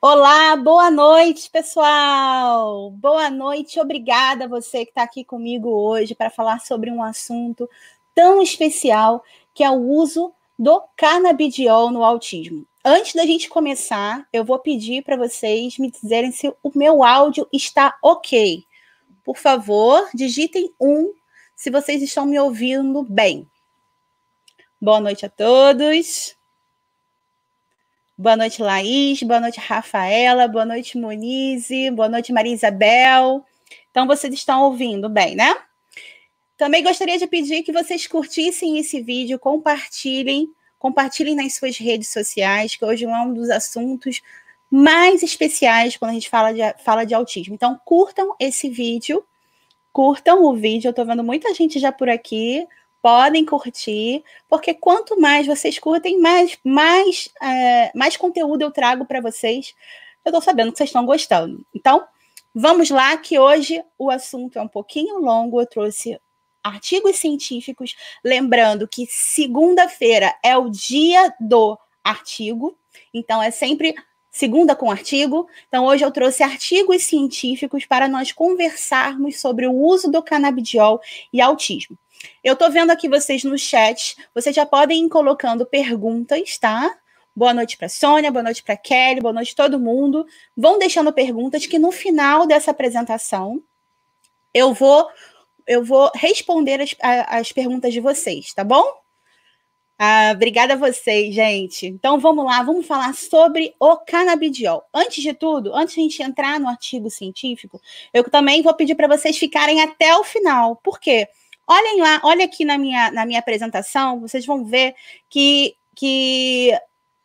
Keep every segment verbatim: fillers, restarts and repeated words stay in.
Olá, boa noite, pessoal! Boa noite, obrigada a você que está aqui comigo hoje para falar sobre um assunto tão especial que é o uso do canabidiol no autismo. Antes da gente começar, eu vou pedir para vocês me dizerem se o meu áudio está ok. Por favor, digitem um se vocês estão me ouvindo bem. Boa noite a todos. Boa noite, Laís. Boa noite, Rafaela. Boa noite, Munize. Boa noite, Maria Isabel. Então, vocês estão ouvindo bem, né? Também gostaria de pedir que vocês curtissem esse vídeo, compartilhem, compartilhem nas suas redes sociais, que hoje é um dos assuntos mais especiais quando a gente fala de, fala de autismo. Então, curtam esse vídeo, curtam o vídeo. Eu tô vendo muita gente já por aqui. Podem curtir, porque quanto mais vocês curtem, mais, mais, é, mais conteúdo eu trago para vocês. Eu estou sabendo que vocês estão gostando. Então, vamos lá, que hoje o assunto é um pouquinho longo. Eu trouxe artigos científicos. Lembrando que segunda-feira é o dia do artigo. Então, é sempre segunda com artigo. Então, hoje eu trouxe artigos científicos para nós conversarmos sobre o uso do canabidiol e autismo. Eu tô vendo aqui vocês no chat, vocês já podem ir colocando perguntas, tá? Boa noite para Sônia, boa noite para Kelly, boa noite todo mundo. Vão deixando perguntas que no final dessa apresentação eu vou, eu vou responder as, as perguntas de vocês, tá bom? Ah, obrigada a vocês, gente. Então vamos lá, vamos falar sobre o canabidiol. Antes de tudo, antes de a gente entrar no artigo científico, eu também vou pedir para vocês ficarem até o final. Por quê? Olhem lá, olha aqui na minha, na minha apresentação, vocês vão ver que, que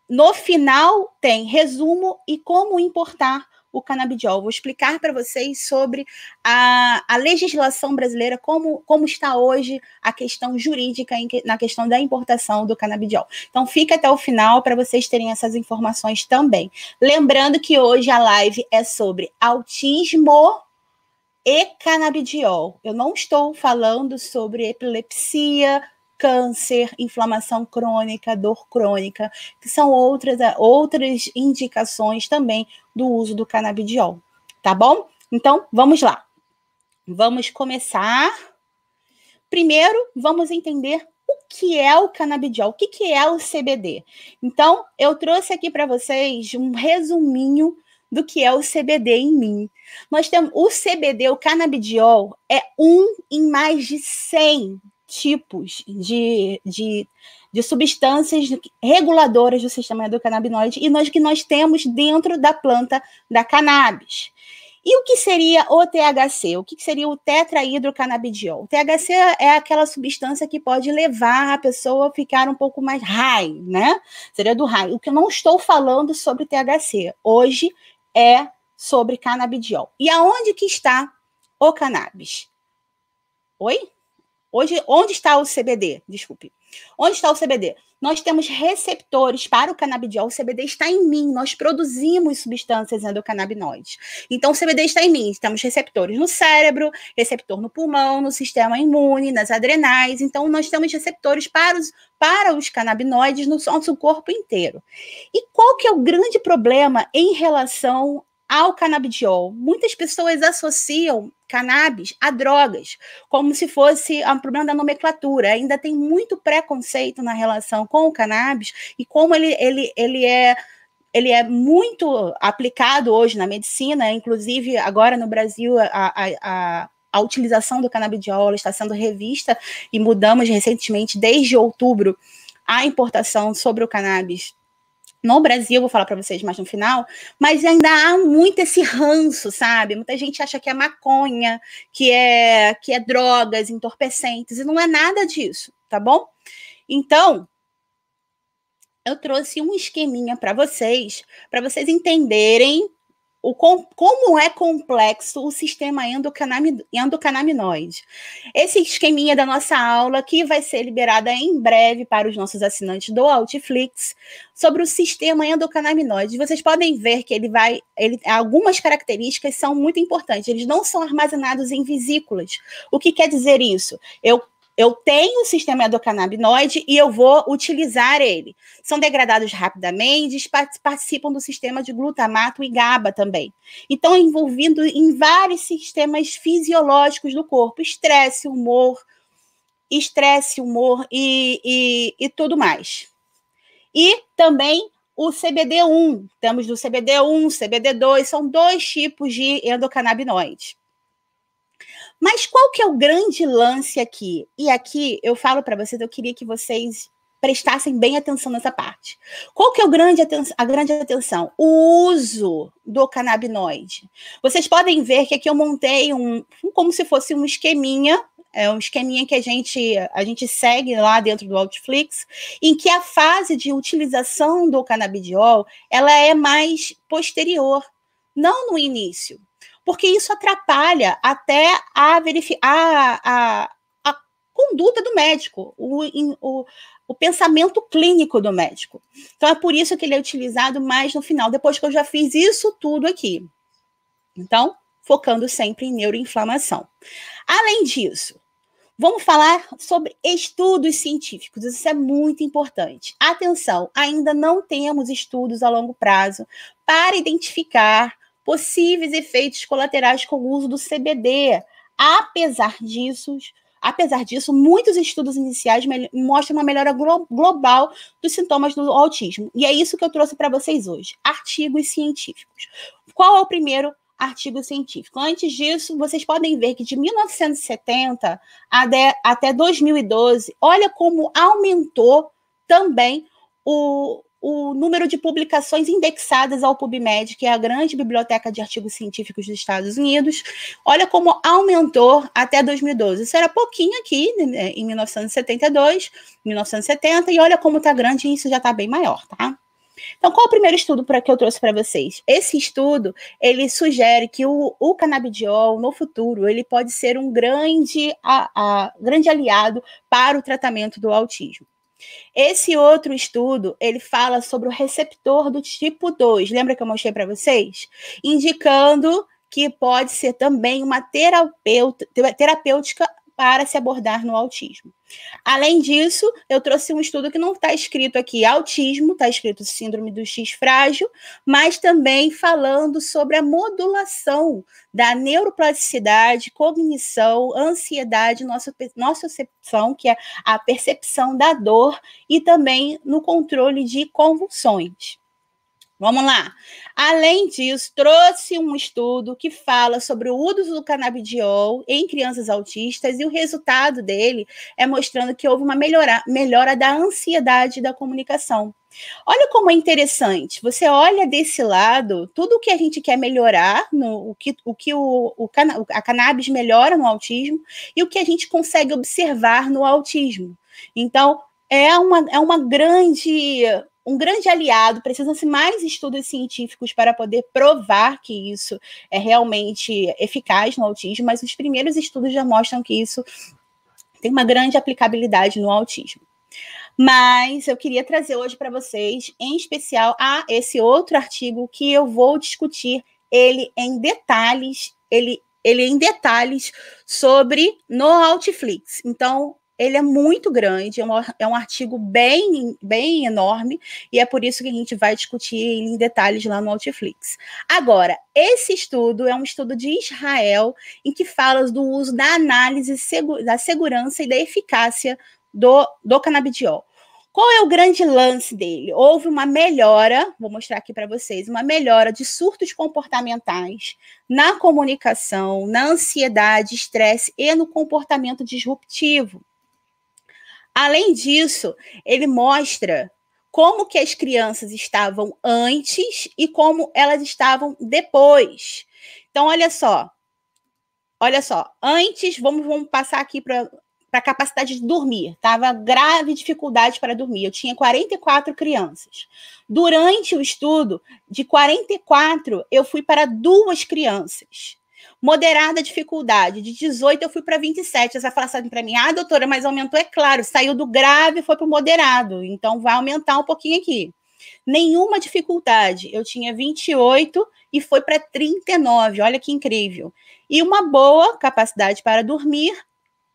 no final tem resumo e como importar o canabidiol. Vou explicar para vocês sobre a, a legislação brasileira, como, como está hoje a questão jurídica em que, na questão da importação do canabidiol. Então, fica até o final para vocês terem essas informações também. Lembrando que hoje a live é sobre autismo e canabidiol. Eu não estou falando sobre epilepsia, câncer, inflamação crônica, dor crônica, que são outras, outras indicações também do uso do canabidiol, tá bom? Então, vamos lá. Vamos começar. Primeiro, vamos entender o que é o canabidiol, o que, que é o C B D. Então, eu trouxe aqui para vocês um resuminho do que é o C B D em mim. Nós temos o C B D, o canabidiol, é um em mais de cem tipos de, de, de substâncias reguladoras do sistema endocannabinoide e nós que nós temos dentro da planta da cannabis. E o que seria o T H C? O que seria o tetraidrocannabidiol? O T H C é aquela substância que pode levar a pessoa a ficar um pouco mais high, né? Seria do high. O que eu não estou falando sobre T H C. Hoje é sobre canabidiol. E aonde que está o cannabis? Oi? Hoje, onde está o C B D? Desculpe. Onde está o C B D? Nós temos receptores para o canabidiol. O C B D está em mim. Nós produzimos substâncias endocannabinoides. Então, o C B D está em mim. Temos receptores no cérebro, receptor no pulmão, no sistema imune, nas adrenais. Então, nós temos receptores para os, para os canabinoides no nosso corpo inteiro. E qual que é o grande problema em relação ao canabidiol? Muitas pessoas associam cannabis a drogas, como se fosse um problema da nomenclatura. Ainda tem muito preconceito na relação com o cannabis e como ele, ele, ele, é, ele é muito aplicado hoje na medicina, inclusive agora no Brasil a, a, a, a utilização do canabidiol está sendo revista e mudamos recentemente, desde outubro, a importação sobre o cannabis no Brasil, vou falar para vocês mais no final, mas ainda há muito esse ranço, sabe? Muita gente acha que é maconha, que é, que é drogas, entorpecentes, e não é nada disso, tá bom? Então, eu trouxe um esqueminha para vocês, para vocês entenderem o com, como é complexo o sistema endocannabinoide. Esse esqueminha da nossa aula, que vai ser liberada em breve para os nossos assinantes do Autflix, sobre o sistema endocannabinoide. Vocês podem ver que ele vai, ele, algumas características são muito importantes. Eles não são armazenados em vesículas. O que quer dizer isso? Eu Eu tenho um sistema endocannabinoide e eu vou utilizar ele. São degradados rapidamente, participam do sistema de glutamato e GABA também. E estão envolvidos em vários sistemas fisiológicos do corpo. Estresse, humor, estresse, humor e, e, e tudo mais. E também o C B D um. Temos do C B D um, C B D dois, são dois tipos de endocannabinoides. Mas qual que é o grande lance aqui? E aqui eu falo para vocês, eu queria que vocês prestassem bem atenção nessa parte. Qual que é o grande atenção, a grande atenção? O uso do canabinoide. Vocês podem ver que aqui eu montei um, como se fosse um esqueminha, é um esqueminha que a gente, a gente segue lá dentro do Autflix, em que a fase de utilização do canabidiol, ela é mais posterior, não no início. Porque isso atrapalha até a, verifi- a, a, a conduta do médico, o, o, o pensamento clínico do médico. Então, é por isso que ele é utilizado mais no final, depois que eu já fiz isso tudo aqui. Então, focando sempre em neuroinflamação. Além disso, vamos falar sobre estudos científicos, isso é muito importante. Atenção, ainda não temos estudos a longo prazo para identificar possíveis efeitos colaterais com o uso do C B D. Apesar disso, apesar disso, muitos estudos iniciais mostram uma melhora glo- global dos sintomas do autismo. E é isso que eu trouxe para vocês hoje. Artigos científicos. Qual é o primeiro artigo científico? Antes disso, vocês podem ver que de mil novecentos e setenta até dois mil e doze, olha como aumentou também o... o número de publicações indexadas ao PubMed, que é a grande biblioteca de artigos científicos dos Estados Unidos, olha como aumentou até dois mil e doze. Isso era pouquinho aqui, né, em mil novecentos e setenta e dois, mil novecentos e setenta, e olha como está grande e isso já está bem maior, tá? Então, qual é o primeiro estudo pra, que eu trouxe para vocês? Esse estudo, ele sugere que o, o canabidiol, no futuro, ele pode ser um grande, a, a, grande aliado para o tratamento do autismo. Esse outro estudo, ele fala sobre o receptor do tipo dois, lembra que eu mostrei para vocês? Indicando que pode ser também uma terapêutica para se abordar no autismo. Além disso, eu trouxe um estudo que não está escrito aqui autismo, está escrito síndrome do X frágil, mas também falando sobre a modulação da neuroplasticidade, cognição, ansiedade, nossa, nossa percepção, que é a percepção da dor, e também no controle de convulsões. Vamos lá. Além disso, trouxe um estudo que fala sobre o uso do canabidiol em crianças autistas e o resultado dele é mostrando que houve uma melhora, melhora da ansiedade e da comunicação. Olha como é interessante. Você olha desse lado, tudo o que a gente quer melhorar, no, o que, o que o, o cana, a cannabis melhora no autismo e o que a gente consegue observar no autismo. Então, é uma, é uma grande... Um grande aliado, precisam-se mais estudos científicos para poder provar que isso é realmente eficaz no autismo, mas os primeiros estudos já mostram que isso tem uma grande aplicabilidade no autismo. Mas eu queria trazer hoje para vocês, em especial, a esse outro artigo que eu vou discutir ele em detalhes, ele, ele em detalhes sobre no Autflix. Então, ele é muito grande, é um, é um artigo bem, bem enorme, e é por isso que a gente vai discutir em detalhes lá no Autflix. Agora, esse estudo é um estudo de Israel, em que fala do uso da análise segu- da segurança e da eficácia do, do canabidiol. Qual é o grande lance dele? Houve uma melhora, vou mostrar aqui para vocês, uma melhora de surtos comportamentais na comunicação, na ansiedade, estresse e no comportamento disruptivo. Além disso, ele mostra como que as crianças estavam antes e como elas estavam depois. Então, olha só. Olha só. Antes, vamos, vamos passar aqui para a capacidade de dormir. Estava grave dificuldade para dormir. Eu tinha quarenta e quatro crianças. Durante o estudo, de quarenta e quatro, eu fui para duas crianças. Moderada dificuldade, de dezoito eu fui para vinte e sete, essa falação para mim, ah, doutora, mas aumentou, é claro, saiu do grave e foi para o moderado, então vai aumentar um pouquinho aqui. Nenhuma dificuldade, eu tinha vinte e oito e foi para trinta e nove, olha que incrível. E uma boa capacidade para dormir,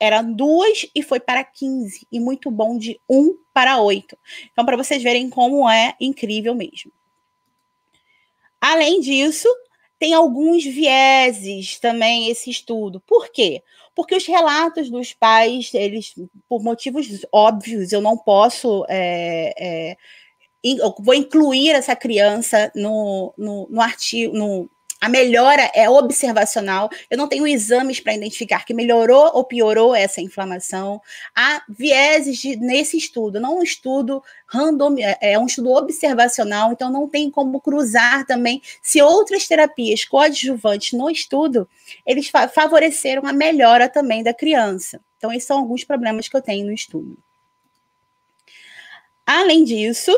eram duas e foi para quinze, e muito bom de um para oito. Então, para vocês verem como é incrível mesmo. Além disso, tem alguns vieses também esse estudo. Por quê? Porque os relatos dos pais, eles, por motivos óbvios, eu não posso... É, é, in, eu vou incluir essa criança no, no, no artigo... No, a melhora é observacional, eu não tenho exames para identificar que melhorou ou piorou essa inflamação. Há vieses de, nesse estudo, não um estudo random, é um estudo observacional, então não tem como cruzar também se outras terapias coadjuvantes no estudo, eles fa- favoreceram a melhora também da criança. Então, esses são alguns problemas que eu tenho no estudo. Além disso...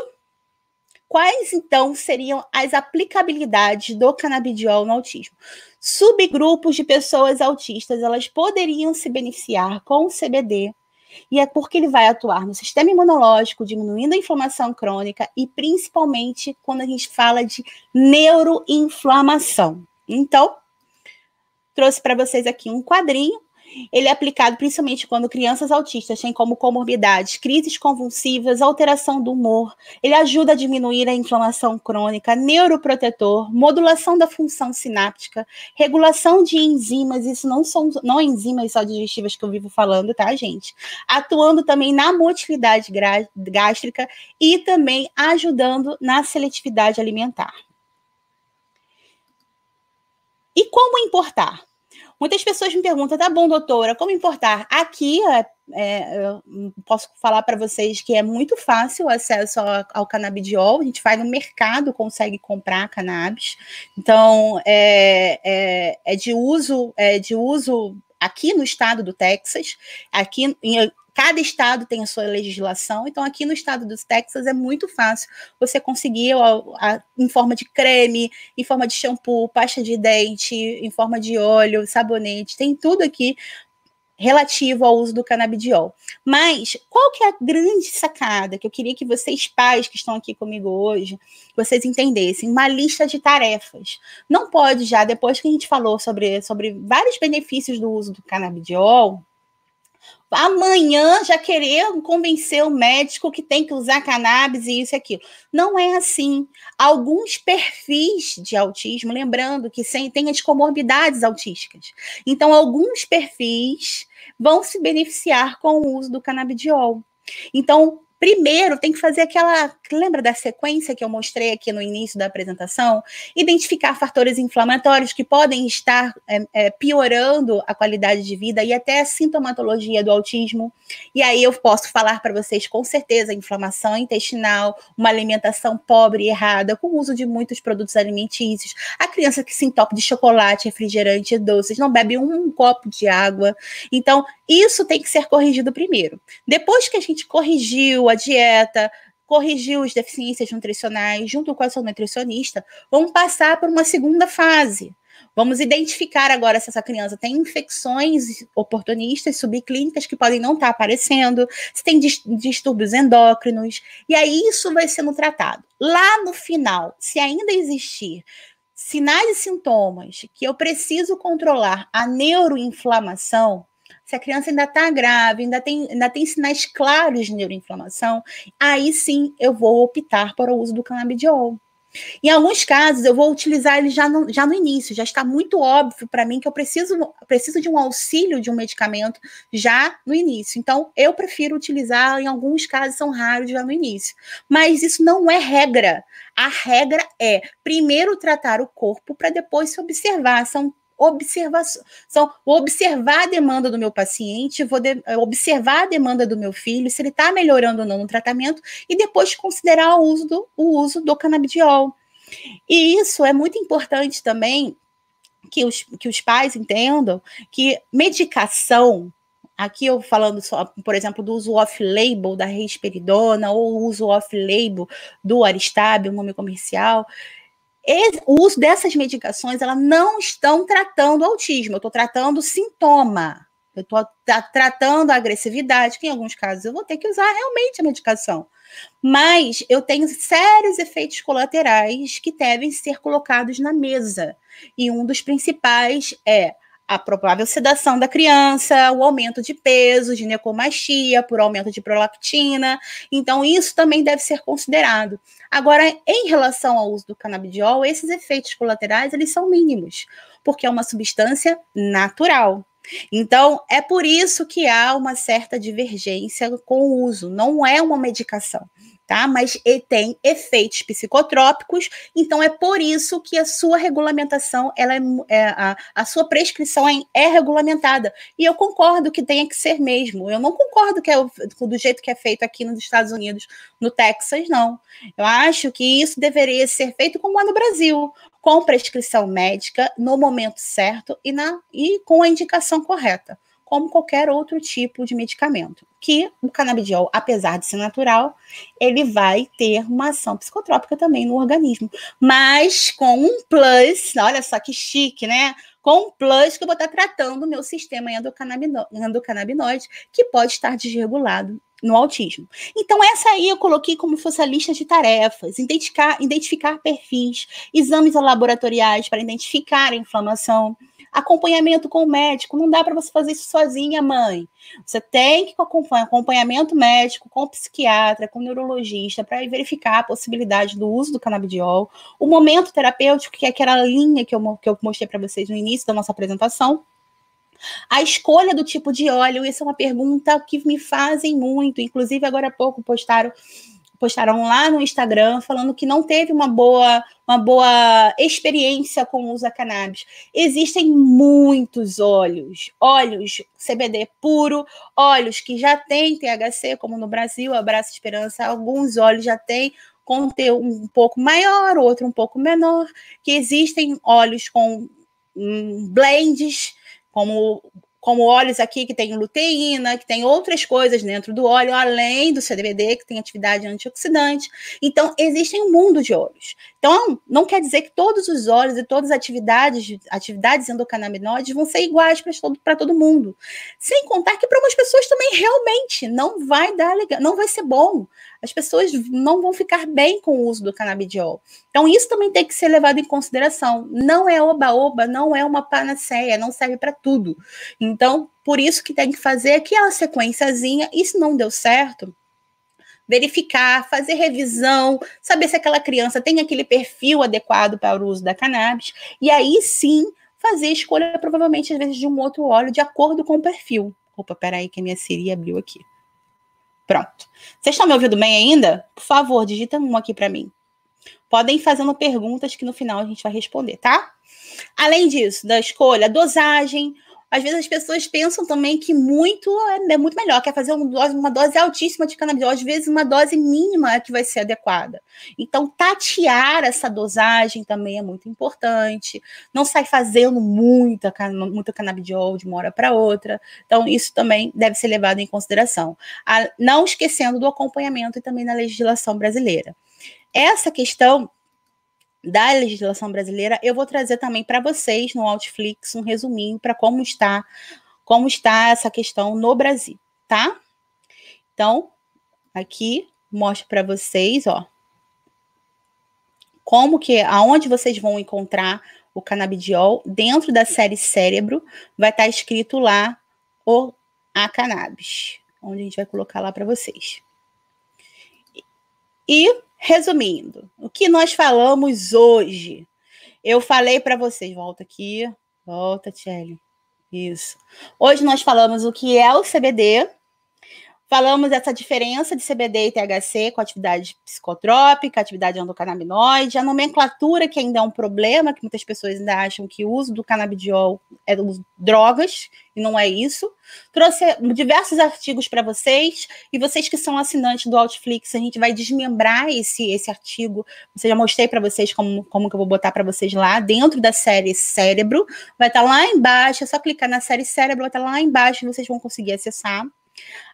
Quais, então, seriam as aplicabilidades do canabidiol no autismo? Subgrupos de pessoas autistas, elas poderiam se beneficiar com o C B D, e é porque ele vai atuar no sistema imunológico, diminuindo a inflamação crônica, e principalmente quando a gente fala de neuroinflamação. Então, trouxe para vocês aqui um quadrinho. Ele é aplicado principalmente quando crianças autistas têm como comorbidades crises convulsivas, alteração do humor. Ele ajuda a diminuir a inflamação crônica, neuroprotetor, modulação da função sináptica, regulação de enzimas, isso não são não enzimas só digestivas que eu vivo falando, tá, gente? Atuando também na motilidade gástrica e também ajudando na seletividade alimentar. E como importar? Muitas pessoas me perguntam, tá bom, doutora, como importar? Aqui, é, eu posso falar para vocês que é muito fácil o acesso ao, ao canabidiol. A gente vai no mercado, consegue comprar cannabis. Então, é, é, é, de uso, é de uso aqui no estado do Texas. Aqui, em, cada estado tem a sua legislação. Então, aqui no estado do Texas é muito fácil você conseguir a, a, em forma de creme, em forma de shampoo, pasta de dente, em forma de óleo, sabonete. Tem tudo aqui relativo ao uso do canabidiol. Mas qual que é a grande sacada que eu queria que vocês, pais que estão aqui comigo hoje, vocês entendessem? Uma lista de tarefas. Não pode já, depois que a gente falou sobre, sobre vários benefícios do uso do canabidiol... amanhã já querer convencer o médico que tem que usar cannabis e isso e aquilo. Não é assim. Alguns perfis de autismo, lembrando que tem as comorbidades autísticas. Então, alguns perfis vão se beneficiar com o uso do canabidiol. Então, primeiro, tem que fazer aquela... Lembra da sequência que eu mostrei aqui no início da apresentação? Identificar fatores inflamatórios que podem estar é, é, piorando a qualidade de vida e até a sintomatologia do autismo. E aí eu posso falar para vocês, com certeza, inflamação intestinal, uma alimentação pobre e errada, com o uso de muitos produtos alimentícios. A criança que se entope de chocolate, refrigerante e doces, não bebe um copo de água. Então, isso tem que ser corrigido primeiro. Depois que a gente corrigiu a dieta, corrigiu as deficiências nutricionais, junto com a sua nutricionista, vamos passar por uma segunda fase. Vamos identificar agora se essa criança tem infecções oportunistas, subclínicas, que podem não estar aparecendo, se tem distúrbios endócrinos, e aí isso vai sendo tratado. Lá no final, se ainda existir sinais e sintomas que eu preciso controlar a neuroinflamação, se a criança ainda está grave, ainda tem, ainda tem sinais claros de neuroinflamação, aí sim eu vou optar para o uso do canabidiol. Em alguns casos, eu vou utilizar ele já no, já no início, já está muito óbvio para mim que eu preciso, preciso de um auxílio de um medicamento já no início. Então, eu prefiro utilizar, em alguns casos são raros, já no início. Mas isso não é regra. A regra é primeiro tratar o corpo para depois se observar. São observação, então, vou observar a demanda do meu paciente, vou de, observar a demanda do meu filho, se ele está melhorando ou não no tratamento, e depois considerar o uso do, o uso do canabidiol. E isso é muito importante também, que os, que os pais entendam que medicação, aqui eu falando, só, por exemplo, do uso off-label da Risperidona, ou o uso off-label do Aristabe, o nome comercial... Esse, o uso dessas medicações, elas não estão tratando o autismo, eu estou tratando o sintoma, eu estou tra- tratando a agressividade, que em alguns casos eu vou ter que usar realmente a medicação. Mas eu tenho sérios efeitos colaterais que devem ser colocados na mesa. E um dos principais é a provável sedação da criança, o aumento de peso, ginecomastia por aumento de prolactina. Então, isso também deve ser considerado. Agora, em relação ao uso do canabidiol, esses efeitos colaterais, eles são mínimos, porque é uma substância natural. Então, é por isso que há uma certa divergência com o uso. Não é uma medicação, tá? Mas ele tem efeitos psicotrópicos, então é por isso que a sua regulamentação, ela é, é, a, a sua prescrição é, é regulamentada. E eu concordo que tenha que ser mesmo. Eu não concordo que é do jeito que é feito aqui nos Estados Unidos, no Texas, não. Eu acho que isso deveria ser feito como é no Brasil, com prescrição médica, no momento certo e, na, e com a indicação correta, como qualquer outro tipo de medicamento, que o canabidiol, apesar de ser natural, ele vai ter uma ação psicotrópica também no organismo, mas com um plus, olha só que chique, né? Com um plus que eu vou estar tratando o meu sistema endocannabinoide, que pode estar desregulado no autismo. Então, essa aí eu coloquei como fosse a lista de tarefas, identificar, identificar perfis, exames laboratoriais para identificar a inflamação, acompanhamento com o médico. Não dá para você fazer isso sozinha, mãe. Você tem que acompanhar acompanhamento médico com o psiquiatra, com o neurologista, para verificar a possibilidade do uso do canabidiol, o momento terapêutico, que é aquela linha que eu, que eu mostrei para vocês no início da nossa apresentação. A escolha do tipo de óleo, essa é uma pergunta que me fazem muito, inclusive agora há pouco postaram, postaram lá no Instagram falando que não teve uma boa, uma boa experiência com o uso da cannabis. Existem muitos óleos, óleos C B D puro, óleos que já tem T H C, como no Brasil, Abraça Esperança, alguns óleos já tem conteúdo um pouco maior, outro um pouco menor, que existem óleos com hum, blends, Como, como óleos aqui que tem luteína, que tem outras coisas dentro do óleo, além do C B D, que tem atividade antioxidante. Então, existem um mundo de óleos. Então, não quer dizer que todos os óleos e todas as atividades, atividades endocannabinoides vão ser iguais para todo, para todo mundo. Sem contar que para umas pessoas também realmente não vai dar legal, não vai ser bom. As pessoas não vão ficar bem com o uso do canabidiol. Então, isso também tem que ser levado em consideração. Não é oba-oba, não é uma panaceia, não serve para tudo. Então, por isso que tem que fazer aquela sequenciazinha, e se não deu certo, verificar, fazer revisão, saber se aquela criança tem aquele perfil adequado para o uso da cannabis, e aí sim fazer a escolha, provavelmente, às vezes, de um outro óleo de acordo com o perfil. Opa, peraí que a minha Siri abriu aqui. Pronto. Vocês estão me ouvindo bem ainda? Por favor, digita um aqui para mim. Podem ir fazendo perguntas que no final a gente vai responder, tá? Além disso, da escolha, dosagem. Às vezes as pessoas pensam também que muito é muito melhor, quer fazer uma dose, uma dose altíssima de canabidiol, às vezes uma dose mínima que vai ser adequada. Então, tatear essa dosagem também é muito importante. Não sai fazendo muita, muito canabidiol de uma hora para outra. Então, isso também deve ser levado em consideração. A, não esquecendo do acompanhamento e também da legislação brasileira. Essa questão da legislação brasileira, eu vou trazer também para vocês no Autflix um resuminho para como está, como está essa questão no Brasil, tá? Então, aqui mostro para vocês, ó, como que, aonde vocês vão encontrar o canabidiol dentro da série Cérebro, vai estar escrito lá o a cannabis, onde a gente vai colocar lá para vocês. E resumindo, o que nós falamos hoje? Eu falei para vocês, volta aqui, volta, Kelly. Isso. Hoje nós falamos o que é o C B D, falamos dessa diferença de C B D e T H C com atividade psicotrópica, atividade endocannabinoide, a nomenclatura que ainda é um problema, que muitas pessoas ainda acham que o uso do canabidiol é drogas, e não é isso. Trouxe diversos artigos para vocês, e vocês que são assinantes do Autflix, a gente vai desmembrar esse, esse artigo. Eu já mostrei para vocês como, como que eu vou botar para vocês lá, dentro da série Cérebro, vai estar lá embaixo, é só clicar na série Cérebro, vai estar lá embaixo, e vocês vão conseguir acessar.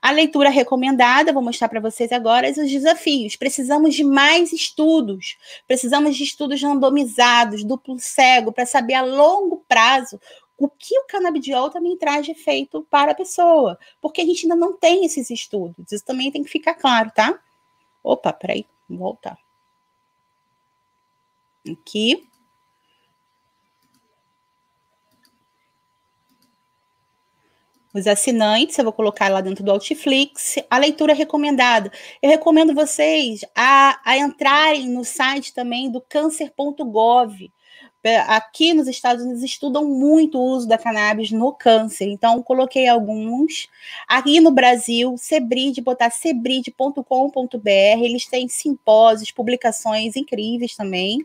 A leitura recomendada, vou mostrar para vocês agora os desafios. Precisamos de mais estudos, precisamos de estudos randomizados, duplo cego, para saber a longo prazo o que o canabidiol também traz de efeito para a pessoa, porque a gente ainda não tem esses estudos, isso também tem que ficar claro, tá? Opa, peraí, vou voltar. Aqui. os assinantes, eu vou colocar lá dentro do Autflix, a leitura recomendada. Eu recomendo vocês a, a entrarem no site também do câncer ponto gov. Aqui nos Estados Unidos estudam muito o uso da cannabis no câncer, então coloquei alguns. Aqui no Brasil, Cebrid, botar cebrid ponto com ponto br, eles têm simpósios, publicações incríveis também.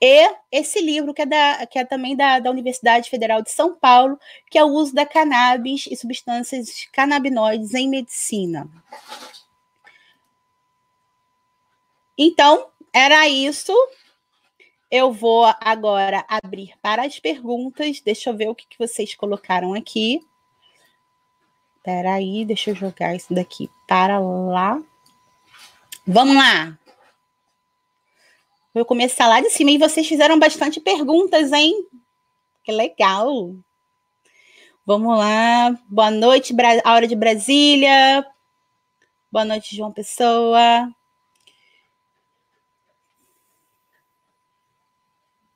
E esse livro, que é, da, que é também da, da Universidade Federal de São Paulo, que é o uso da cannabis e substâncias canabinoides em medicina. Então, era isso. Eu vou agora abrir para as perguntas. Deixa eu ver o que, que vocês colocaram aqui. Espera aí, deixa eu jogar isso daqui para lá. Vamos lá. Vou começar lá de cima. E vocês fizeram bastante perguntas, hein? Que legal. Vamos lá. Boa noite, Bra- a hora de Brasília. Boa noite, João Pessoa.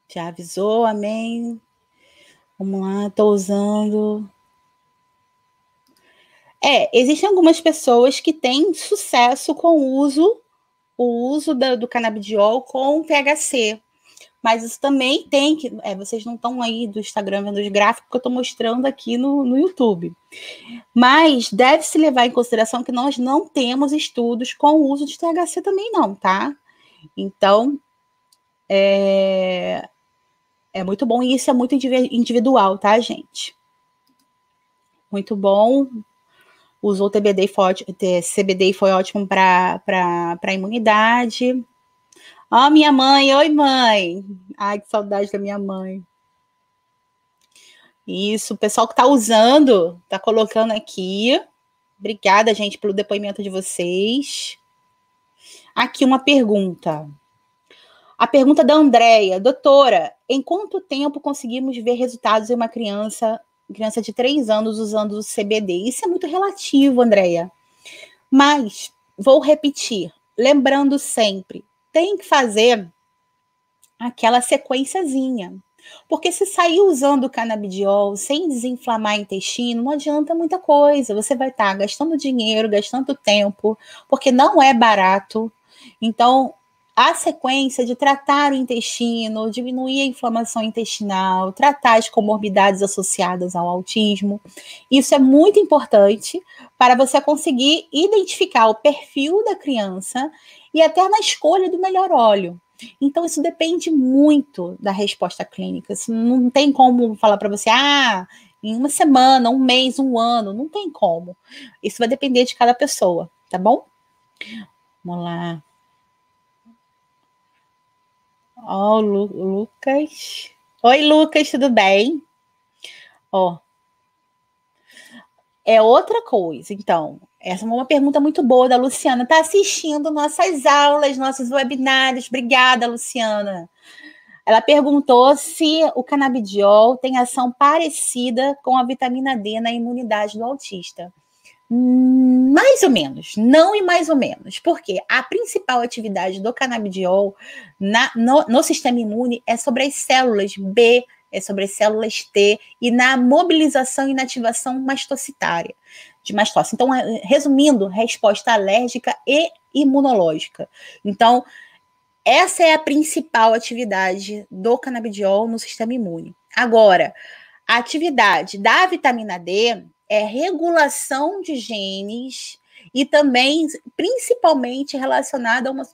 Já avisou, amém. Vamos lá, estou usando. É, existem algumas pessoas que têm sucesso com o uso o uso da, do canabidiol com T H C. Mas isso também tem que... É, vocês não estão aí do Instagram vendo os gráficos que eu estou mostrando aqui no, no YouTube. Mas deve-se levar em consideração que nós não temos estudos com o uso de T H C também não, tá? Então, é... é muito bom. E isso é muito individual, tá, gente? Muito bom. Usou T B D e foi ótimo, C B D e foi ótimo para a imunidade. Ó, oh, minha mãe. Oi, mãe. Ai, que saudade da minha mãe. Isso, o pessoal que tá usando, tá colocando aqui. Obrigada, gente, pelo depoimento de vocês. Aqui uma pergunta. A pergunta da Andréia. Doutora, em quanto tempo conseguimos ver resultados em uma criança... criança de três anos usando o C B D. Isso é muito relativo, Andréia. Mas, vou repetir, lembrando sempre, tem que fazer aquela sequenciazinha. Porque se sair usando o canabidiol sem desinflamar intestino, não adianta muita coisa. Você vai estar gastando dinheiro, gastando tempo, porque não é barato. Então, a sequência de tratar o intestino, diminuir a inflamação intestinal, tratar as comorbidades associadas ao autismo. Isso é muito importante para você conseguir identificar o perfil da criança e até na escolha do melhor óleo. Então, isso depende muito da resposta clínica. Isso não tem como falar para você, ah, em uma semana, um mês, um ano, não tem como. Isso vai depender de cada pessoa, tá bom? Vamos lá. Ó, oh, Lu Lucas. Oi, Lucas, tudo bem? Ó. Oh. É outra coisa, então. Essa é uma pergunta muito boa da Luciana. Tá assistindo nossas aulas, nossos webinários. Obrigada, Luciana. Ela perguntou se o canabidiol tem ação parecida com a vitamina D na imunidade do autista. Mais ou menos, não e mais ou menos, porque a principal atividade do canabidiol na, no, no sistema imune é sobre as células B, é sobre as células T e na mobilização e na ativação mastocitária, de mastócito. Então, resumindo, resposta alérgica e imunológica. Então, essa é a principal atividade do canabidiol no sistema imune. Agora, a atividade da vitamina D... é regulação de genes e também, principalmente, relacionada a uma,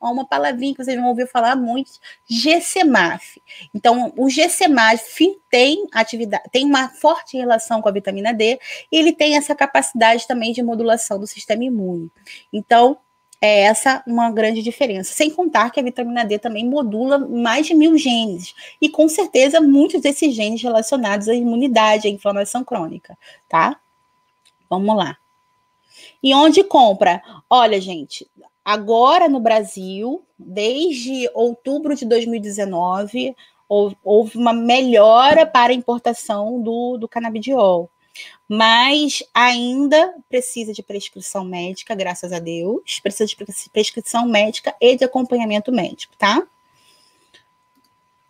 a uma palavrinha que vocês vão ouvir falar muito, G C M A F. Então, o G C M A F tem, atividade, tem uma forte relação com a vitamina D e ele tem essa capacidade também de modulação do sistema imune. Então, é essa uma grande diferença. Sem contar que a vitamina D também modula mais de mil genes. E, com certeza, muitos desses genes relacionados à imunidade, à inflamação crônica, tá? Vamos lá. E onde compra? Olha, gente, agora no Brasil, desde outubro de dois mil e dezenove, houve uma melhora para a importação do, do canabidiol. Mas ainda precisa de prescrição médica, graças a Deus. Precisa de prescrição médica e de acompanhamento médico, tá?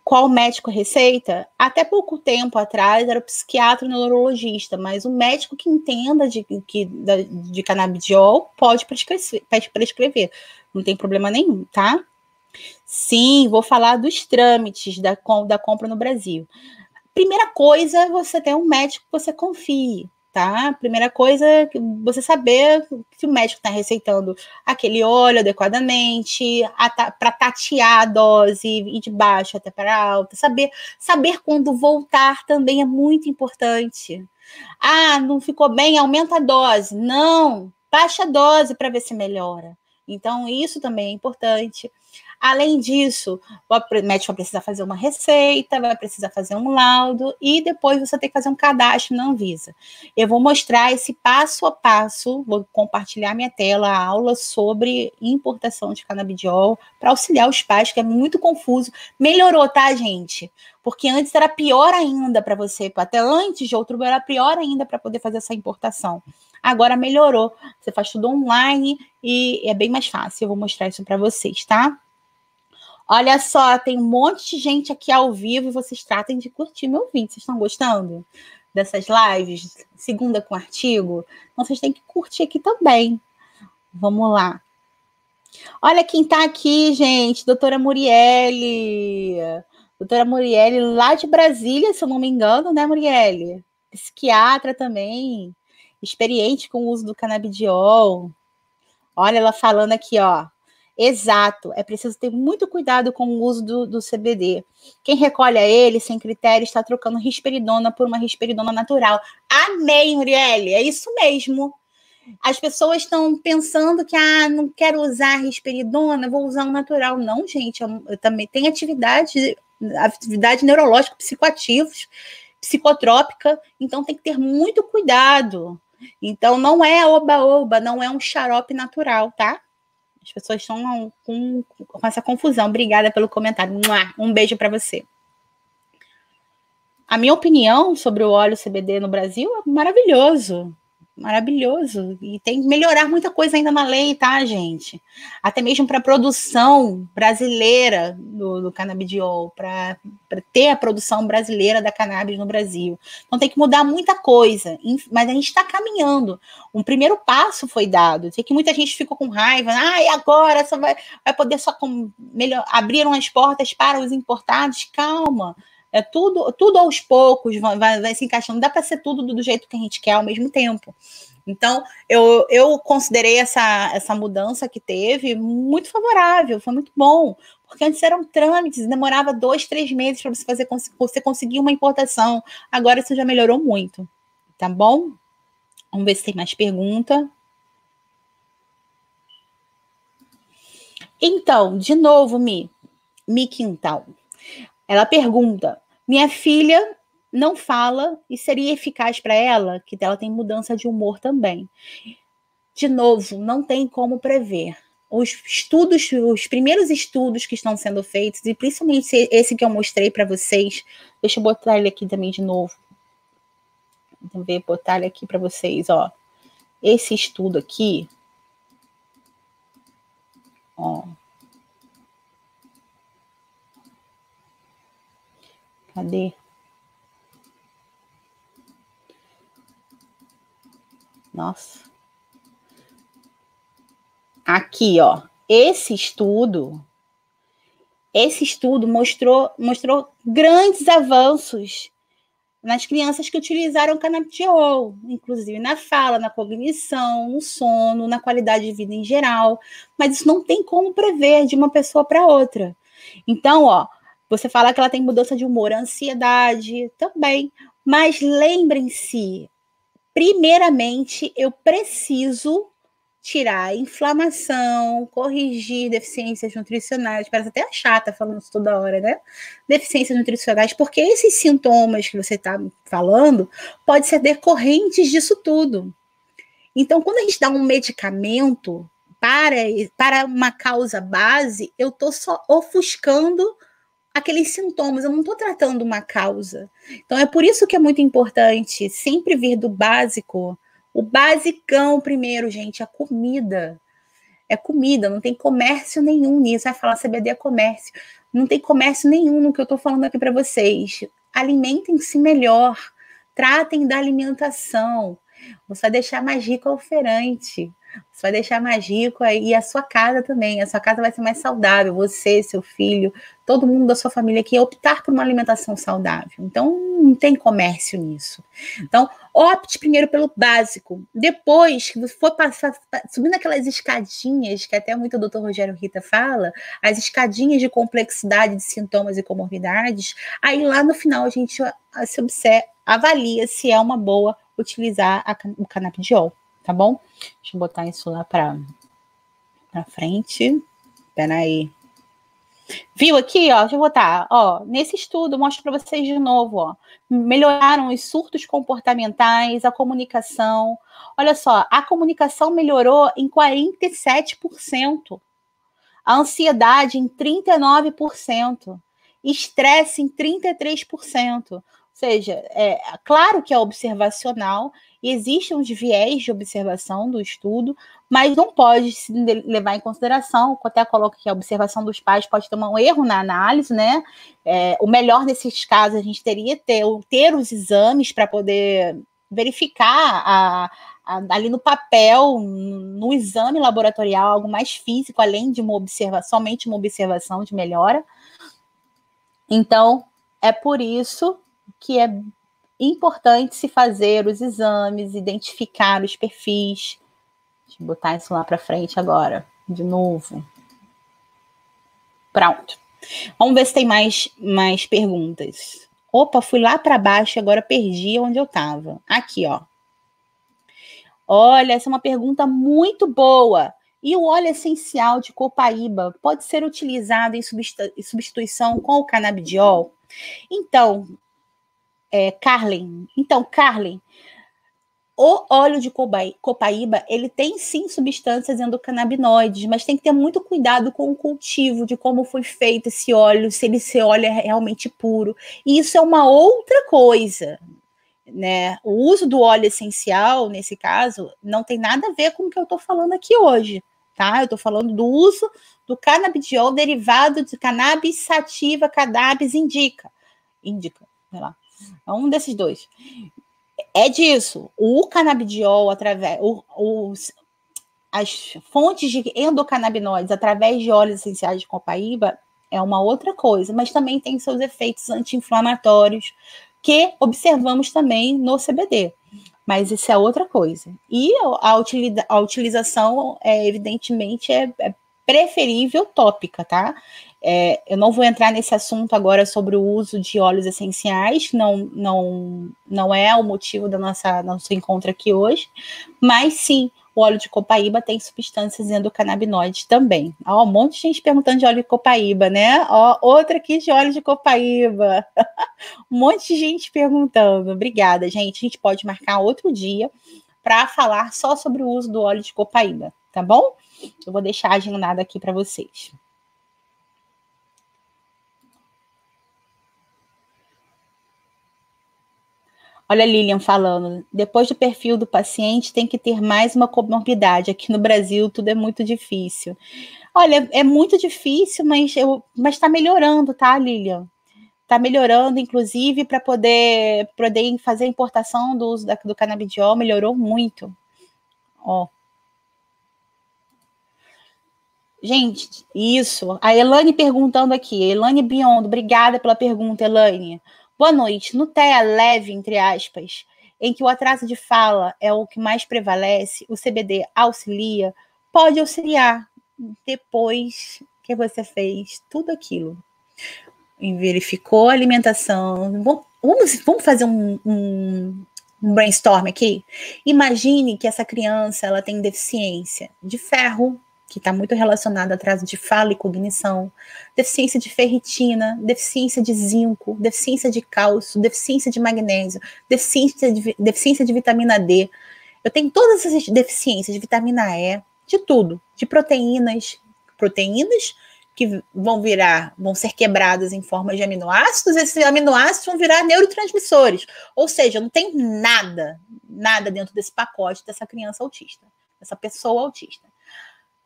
qual médico receita, até pouco tempo atrás era o psiquiatra e o neurologista, mas o médico que entenda de, que, de canabidiol pode prescrever, pode prescrever, não tem problema nenhum, tá? Sim, vou falar dos trâmites da, da compra no Brasil. Primeira coisa, você ter um médico que você confie, tá? Primeira coisa, você saber se o médico está receitando aquele óleo adequadamente, para tatear a dose, ir de baixo até para alta, saber, saber quando voltar também é muito importante. Ah, não ficou bem, aumenta a dose. Não, baixa a dose para ver se melhora. Então, isso também é importante. Além disso, o médico vai precisar fazer uma receita, vai precisar fazer um laudo e depois você tem que fazer um cadastro na Anvisa. Eu vou mostrar esse passo a passo, vou compartilhar minha tela, a aula sobre importação de canabidiol para auxiliar os pais, que é muito confuso. Melhorou, tá, gente? Porque antes era pior ainda para você, até antes de outubro era pior ainda para poder fazer essa importação. Agora melhorou, você faz tudo online e é bem mais fácil. Eu vou mostrar isso para vocês, tá? Olha só, tem um monte de gente aqui ao vivo e vocês tratem de curtir meu vídeo. Vocês estão gostando dessas lives? Segunda com artigo? Então, vocês têm que curtir aqui também. Vamos lá. Olha quem tá aqui, gente. Doutora Murielle. Doutora Murielle, lá de Brasília, se eu não me engano, né, Murielle? Psiquiatra também. Experiente com o uso do canabidiol. Olha ela falando aqui, ó. Exato, é preciso ter muito cuidado com o uso do, do C B D. Quem recolhe a ele sem critério está trocando risperidona por uma risperidona natural. Amém, Murielle, é isso mesmo. As pessoas estão pensando que, ah, não quero usar risperidona, vou usar um natural. Não, gente, eu, eu também tem atividade, atividade neurológica, psicoativos, psicotrópica, então tem que ter muito cuidado. Então não é oba-oba, não é um xarope natural, tá? As pessoas estão com, com essa confusão. Obrigada pelo comentário. Um beijo para você. A minha opinião sobre o óleo C B D no Brasil é maravilhoso. Maravilhoso. E tem que melhorar muita coisa ainda na lei, tá, gente? Até mesmo para a produção brasileira do, do canabidiol, para ter a produção brasileira da cannabis no Brasil. Então tem que mudar muita coisa, mas a gente está caminhando. Um primeiro passo foi dado. Sei que muita gente ficou com raiva. Ah, e agora só vai, vai poder só com, melhor, abriram as portas para os importados? Calma. É tudo, tudo aos poucos, vai, vai se encaixando. Dá para ser tudo do, do jeito que a gente quer ao mesmo tempo. Então, eu, eu considerei essa, essa mudança que teve muito favorável, foi muito bom. Porque antes eram trâmites, demorava dois, três meses para você fazer, você conseguir uma importação. Agora isso já melhorou muito, tá bom? Vamos ver se tem mais pergunta. Então, de novo, Mi, Mi Quintal. Ela pergunta... Minha filha não fala e seria eficaz para ela, que ela tem mudança de humor também. De novo, não tem como prever. Os estudos, os primeiros estudos que estão sendo feitos, e principalmente esse que eu mostrei para vocês, deixa eu botar ele aqui também de novo. Vou ver, botar ele aqui para vocês, ó. Esse estudo aqui, ó. Cadê? Nossa. Aqui, ó. Esse estudo, esse estudo mostrou, mostrou grandes avanços nas crianças que utilizaram canabidiol, inclusive na fala, na cognição, no sono, na qualidade de vida em geral. Mas isso não tem como prever de uma pessoa para outra. Então, ó. Você fala que ela tem mudança de humor, ansiedade também. Mas lembrem-se, primeiramente, eu preciso tirar a inflamação, corrigir deficiências nutricionais. Parece até chata falando isso toda hora, né? Deficiências nutricionais, porque esses sintomas que você está falando podem ser decorrentes disso tudo. Então, quando a gente dá um medicamento para, para uma causa base, eu estou só ofuscando aqueles sintomas, eu não estou tratando uma causa. Então, é por isso que é muito importante sempre vir do básico. O basicão primeiro, gente, a comida. É comida, não tem comércio nenhum nisso. Vai falar C B D é comércio. Não tem comércio nenhum no que eu estou falando aqui para vocês. Alimentem-se melhor. Tratem da alimentação. Você vai deixar mais rico o oferante. Você vai deixar mais rico e a sua casa também. A sua casa vai ser mais saudável. Você, seu filho, todo mundo da sua família que optar por uma alimentação saudável. Então, não tem comércio nisso. Então, opte primeiro pelo básico. Depois que você for passar, subindo aquelas escadinhas, que até muito o doutor Rogério Rita fala, as escadinhas de complexidade de sintomas e comorbidades, aí lá no final a gente se observa, avalia se é uma boa utilizar a, o canabidiol. Tá bom? Deixa eu botar isso lá pra, pra frente. Peraí. Viu aqui, ó? Deixa eu botar. Ó, nesse estudo, mostro pra vocês de novo, ó. Melhoraram os surtos comportamentais, a comunicação. Olha só, a comunicação melhorou em quarenta e sete por cento. A ansiedade em trinta e nove por cento. Estresse em trinta e três por cento. Ou seja, é claro que é observacional e existe uns viés de observação do estudo, mas não pode se levar em consideração, até coloco que a observação dos pais pode tomar um erro na análise, né? É, o melhor nesses casos a gente teria ter, ter os exames para poder verificar a, a, ali no papel, no exame laboratorial, algo mais físico, além de uma observação, somente uma observação de melhora. Então, é por isso que é importante se fazer os exames, identificar os perfis. Deixa eu botar isso lá para frente agora, de novo. Pronto. Vamos ver se tem mais, mais perguntas. Opa, fui lá para baixo e agora perdi onde eu estava. Aqui, ó. Olha, essa é uma pergunta muito boa. E o óleo essencial de copaíba pode ser utilizado em substituição com o canabidiol? Então... É, Carlen, então, Carlen, o óleo de copaíba, ele tem sim substâncias endocannabinoides, mas tem que ter muito cuidado com o cultivo, de como foi feito esse óleo, se ele esse óleo é realmente puro. E isso é uma outra coisa, né? O uso do óleo essencial, nesse caso, não tem nada a ver com o que eu tô falando aqui hoje, tá? Eu tô falando do uso do canabidiol derivado de cannabis sativa, cannabis indica, indica, sei lá. Um desses dois. É disso. O canabidiol, através, o, os, as fontes de endocannabinoides através de óleos essenciais de copaíba é uma outra coisa, mas também tem seus efeitos anti-inflamatórios que observamos também no C B D. Mas isso é outra coisa. E a, utiliza, a utilização, é, evidentemente, é, é preferível tópica, tá? É, eu não vou entrar nesse assunto agora sobre o uso de óleos essenciais, não, não, não é o motivo do nosso encontro aqui hoje, mas sim, o óleo de copaíba tem substâncias endocannabinoides também. Ó, um monte de gente perguntando de óleo de copaíba, né? Ó, outra aqui de óleo de copaíba. Um monte de gente perguntando. Obrigada, gente. A gente pode marcar outro dia para falar só sobre o uso do óleo de copaíba, tá bom? Eu vou deixar agendado aqui para vocês. Olha a Lilian falando, depois do perfil do paciente tem que ter mais uma comorbidade, aqui no Brasil tudo é muito difícil. Olha, é muito difícil, mas eu, mas tá melhorando, tá, Lilian? Tá melhorando, inclusive, para poder, poder fazer a importação do uso da, do canabidiol, melhorou muito. Ó. Gente, isso. A Elane perguntando aqui, Elane Biondo, obrigada pela pergunta, Elane. Boa noite. No T E A leve, entre aspas, em que o atraso de fala é o que mais prevalece, o C B D auxilia, pode auxiliar depois que você fez tudo aquilo. E verificou a alimentação. Vamos, vamos fazer um, um, um brainstorm aqui? Imagine que essa criança ela tem deficiência de ferro, que está muito relacionado a atraso de fala e cognição, deficiência de ferritina, deficiência de zinco, deficiência de cálcio, deficiência de magnésio, deficiência de, deficiência de vitamina D. Eu tenho todas essas deficiências de vitamina E, de tudo, de proteínas, proteínas que vão virar, vão ser quebradas em forma de aminoácidos, esses aminoácidos vão virar neurotransmissores. Ou seja, não tem nada, nada dentro desse pacote dessa criança autista, dessa pessoa autista.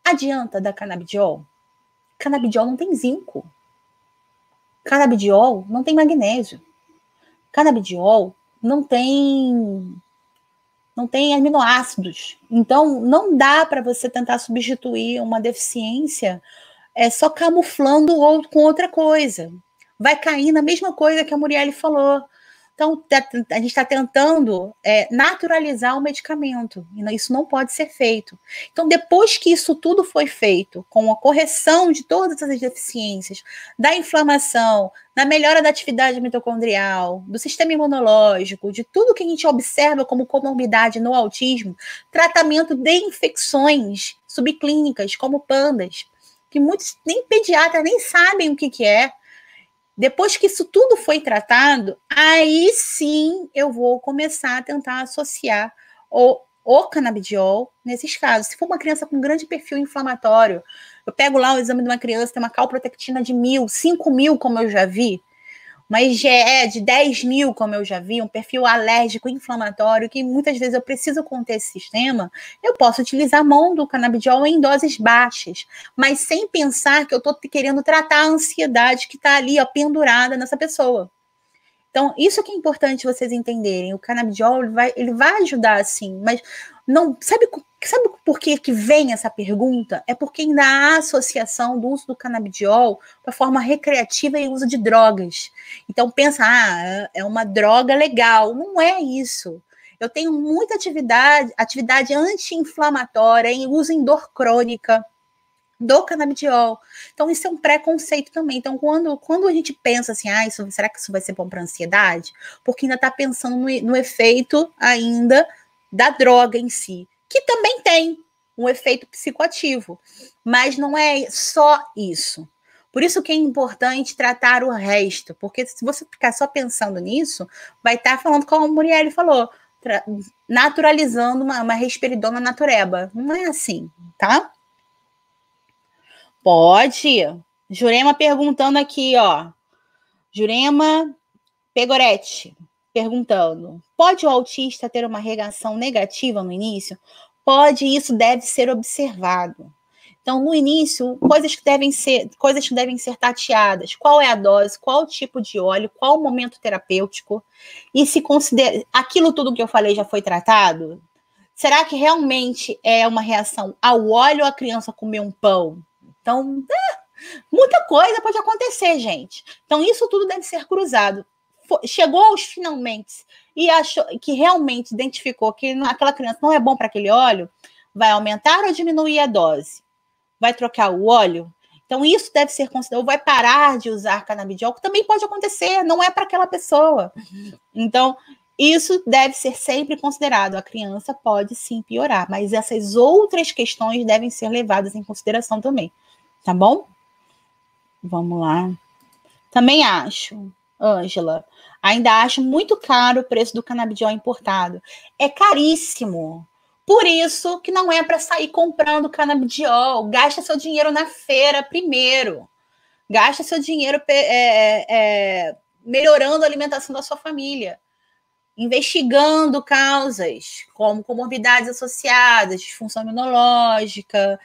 Adianta da canabidiol? Canabidiol não tem zinco. Canabidiol não tem magnésio. Canabidiol não tem, não tem aminoácidos. Então, não dá para você tentar substituir uma deficiência é, só camuflando ou com outra coisa. Vai cair na mesma coisa que a Murielle falou. Então, a gente está tentando é, naturalizar o medicamento. E isso não pode ser feito. Então, depois que isso tudo foi feito, com a correção de todas as deficiências, da inflamação, da melhora da atividade mitocondrial, do sistema imunológico, de tudo que a gente observa como comorbidade no autismo, tratamento de infecções subclínicas, como PANDAS, que muitos nem pediatras nem sabem o que, que é. Depois que isso tudo foi tratado, aí sim eu vou começar a tentar associar o, o canabidiol nesses casos. Se for uma criança com grande perfil inflamatório, eu pego lá o exame de uma criança, tem uma calprotectina de mil, cinco mil, como eu já vi, uma I G E de dez mil, como eu já vi, um perfil alérgico, inflamatório, que muitas vezes eu preciso conter esse sistema, eu posso utilizar a mão do canabidiol em doses baixas, mas sem pensar que eu estou querendo tratar a ansiedade que está ali, ó, pendurada nessa pessoa. Então, isso que é importante vocês entenderem. O canabidiol, ele vai, ele vai ajudar, sim, mas não, sabe, sabe por que, que vem essa pergunta? É porque ainda há associação do uso do canabidiol para forma recreativa e uso de drogas. Então, pensa, ah, é uma droga legal. Não é isso. Eu tenho muita atividade, atividade anti-inflamatória, em uso em dor crônica do canabidiol. Então, isso é um preconceito também. Então, quando, quando a gente pensa assim, ah, isso, será que isso vai ser bom para ansiedade? Porque ainda está pensando no, no efeito ainda da droga em si, que também tem um efeito psicoativo, mas não é só isso. Por isso que é importante tratar o resto, porque se você ficar só pensando nisso, vai estar tá falando como a Murielle falou, naturalizando uma, uma risperidona natureba. Não é assim, tá? Pode. Jurema perguntando aqui, ó. Jurema Pegoretti perguntando. Pode o autista ter uma reação negativa no início? Pode, isso deve ser observado. Então, no início, coisas que devem ser, coisas que devem ser tateadas. Qual é a dose, qual o tipo de óleo, qual o momento terapêutico? E se considera... Aquilo tudo que eu falei já foi tratado? Será que realmente é uma reação ao óleo ou a criança comer um pão? Então, muita coisa pode acontecer, gente. Então, isso tudo deve ser cruzado. Chegou aos finalmente e achou que realmente identificou que aquela criança não é bom para aquele óleo, vai aumentar ou diminuir a dose? Vai trocar o óleo? Então, isso deve ser considerado. Vai parar de usar canabidiol, que também pode acontecer, não é para aquela pessoa. Então, isso deve ser sempre considerado. A criança pode sim piorar, mas essas outras questões devem ser levadas em consideração também. Tá bom? Vamos lá. Também acho, Ângela, ainda acho muito caro o preço do canabidiol importado. É caríssimo. Por isso que não é para sair comprando canabidiol. Gasta seu dinheiro na feira primeiro. Gasta seu dinheiro é, é, melhorando a alimentação da sua família. Investigando causas, como comorbidades associadas, disfunção imunológica,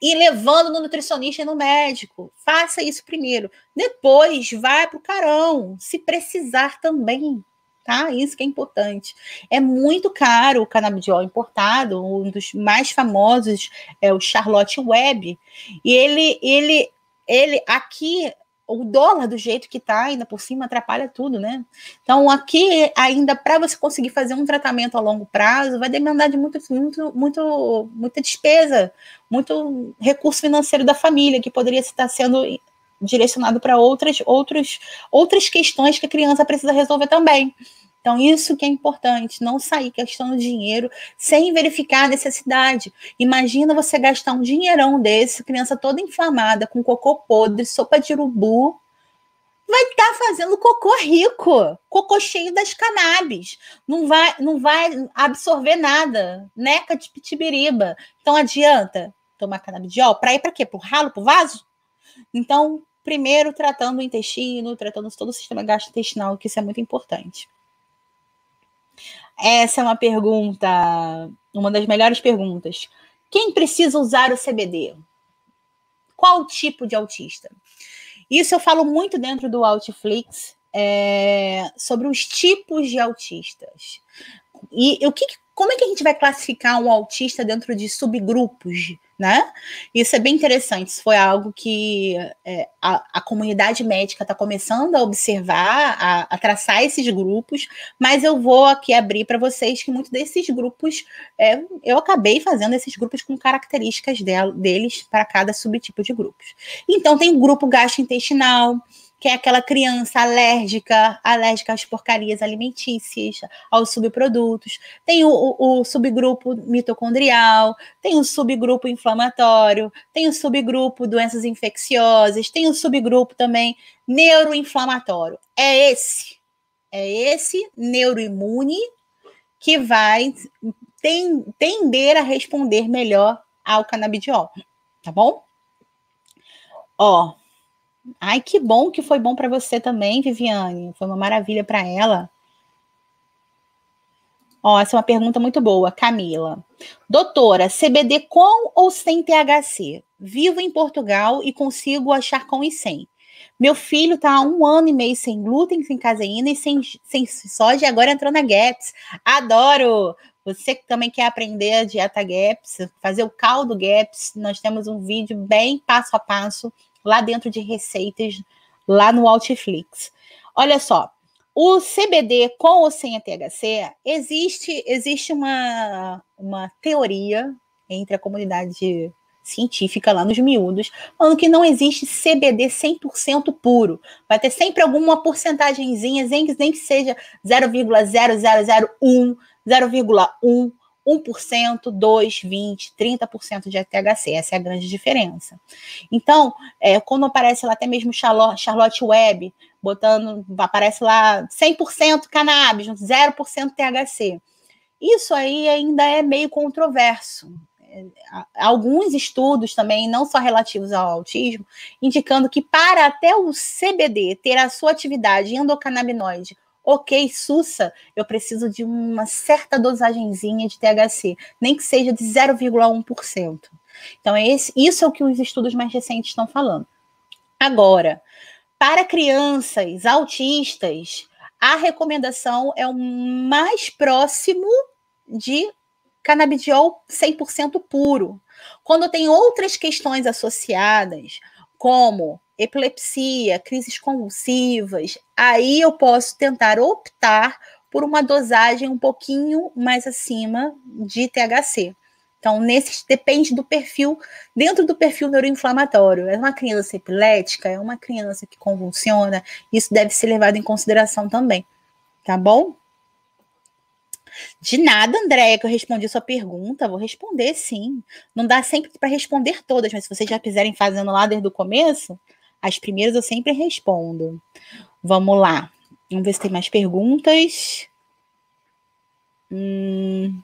e levando no nutricionista e no médico. Faça isso primeiro. Depois, vai para o carão, se precisar também, tá? Isso que é importante. É muito caro o canabidiol importado, um dos mais famosos é o Charlotte Web. E ele, ele, ele aqui, o dólar do jeito que tá, ainda por cima, atrapalha tudo, né? Então, aqui, ainda para você conseguir fazer um tratamento a longo prazo, vai demandar de muito, muito, muito, muita despesa, muito recurso financeiro da família, que poderia estar sendo direcionado para outras, outras, outras questões que a criança precisa resolver também. Então, isso que é importante, não sair gastando dinheiro sem verificar a necessidade. Imagina você gastar um dinheirão desse, criança toda inflamada, com cocô podre, sopa de urubu, vai estar fazendo cocô rico, cocô cheio das cannabis, não vai, não vai absorver nada, neca de pitibiriba. Então, adianta tomar canabidiol para ir para quê? Para o ralo, para o vaso? Então, primeiro tratando o intestino, tratando todo o sistema gastrointestinal, que isso é muito importante. Essa é uma pergunta, uma das melhores perguntas. Quem precisa usar o C B D? Qual o tipo de autista? Isso eu falo muito dentro do Autflix, é, sobre os tipos de autistas. E o que, como é que a gente vai classificar um autista dentro de subgrupos, né? Isso é bem interessante. Isso foi algo que é, a, a comunidade médica está começando a observar, a, a traçar esses grupos, mas eu vou aqui abrir para vocês que muitos desses grupos, é, eu acabei fazendo esses grupos com características del, deles para cada subtipo de grupos. Então, tem o grupo gastrointestinal, que é aquela criança alérgica, alérgica às porcarias alimentícias, aos subprodutos. Tem o, o, o subgrupo mitocondrial, tem o subgrupo inflamatório, tem o subgrupo doenças infecciosas, tem o subgrupo também neuroinflamatório. É esse, é esse neuroimune que vai ten, tender a responder melhor ao canabidiol, tá bom? Ó, ai, que bom que foi bom para você também, Viviane. Foi uma maravilha para ela. Ó, essa é uma pergunta muito boa, Camila. Doutora, C B D com ou sem T H C? Vivo em Portugal e consigo achar com e sem. Meu filho está há um ano e meio sem glúten, sem caseína e sem, sem soja e agora entrou na GAPS. Adoro! Você que também quer aprender a dieta GAPS, fazer o caldo GAPS, nós temos um vídeo bem passo a passo lá dentro de receitas, lá no Autflix. Olha só, o C B D com ou sem a T H C, existe, existe uma, uma teoria entre a comunidade científica lá nos miúdos, falando que não existe C B D cem por cento puro. Vai ter sempre alguma porcentagemzinha, nem que seja zero vírgula zero zero zero um, zero vírgula um, um por cento, dois por cento, vinte por cento, trinta por cento de T H C. Essa é a grande diferença. Então, é, quando aparece lá até mesmo Charlotte Web, botando, aparece lá cem por cento cannabis, zero por cento T H C. Isso aí ainda é meio controverso. Alguns estudos também, não só relativos ao autismo, indicando que para até o C B D ter a sua atividade endocannabinoide ok, sussa, eu preciso de uma certa dosagenzinha de T H C, nem que seja de zero vírgula um por cento. Então, é esse, isso é o que os estudos mais recentes estão falando. Agora, para crianças autistas, a recomendação é o mais próximo de canabidiol cem por cento puro. Quando tem outras questões associadas, como epilepsia, crises convulsivas, aí eu posso tentar optar por uma dosagem um pouquinho mais acima de T H C. Então, nesse, depende do perfil, dentro do perfil neuroinflamatório. É uma criança epilética, é uma criança que convulsiona, isso deve ser levado em consideração também, tá bom? De nada, Andréia, que eu respondi a sua pergunta, vou responder sim. Não dá sempre para responder todas, mas se vocês já quiserem fazendo lá desde o começo, as primeiras eu sempre respondo. Vamos lá. Vamos ver se tem mais perguntas. Hum.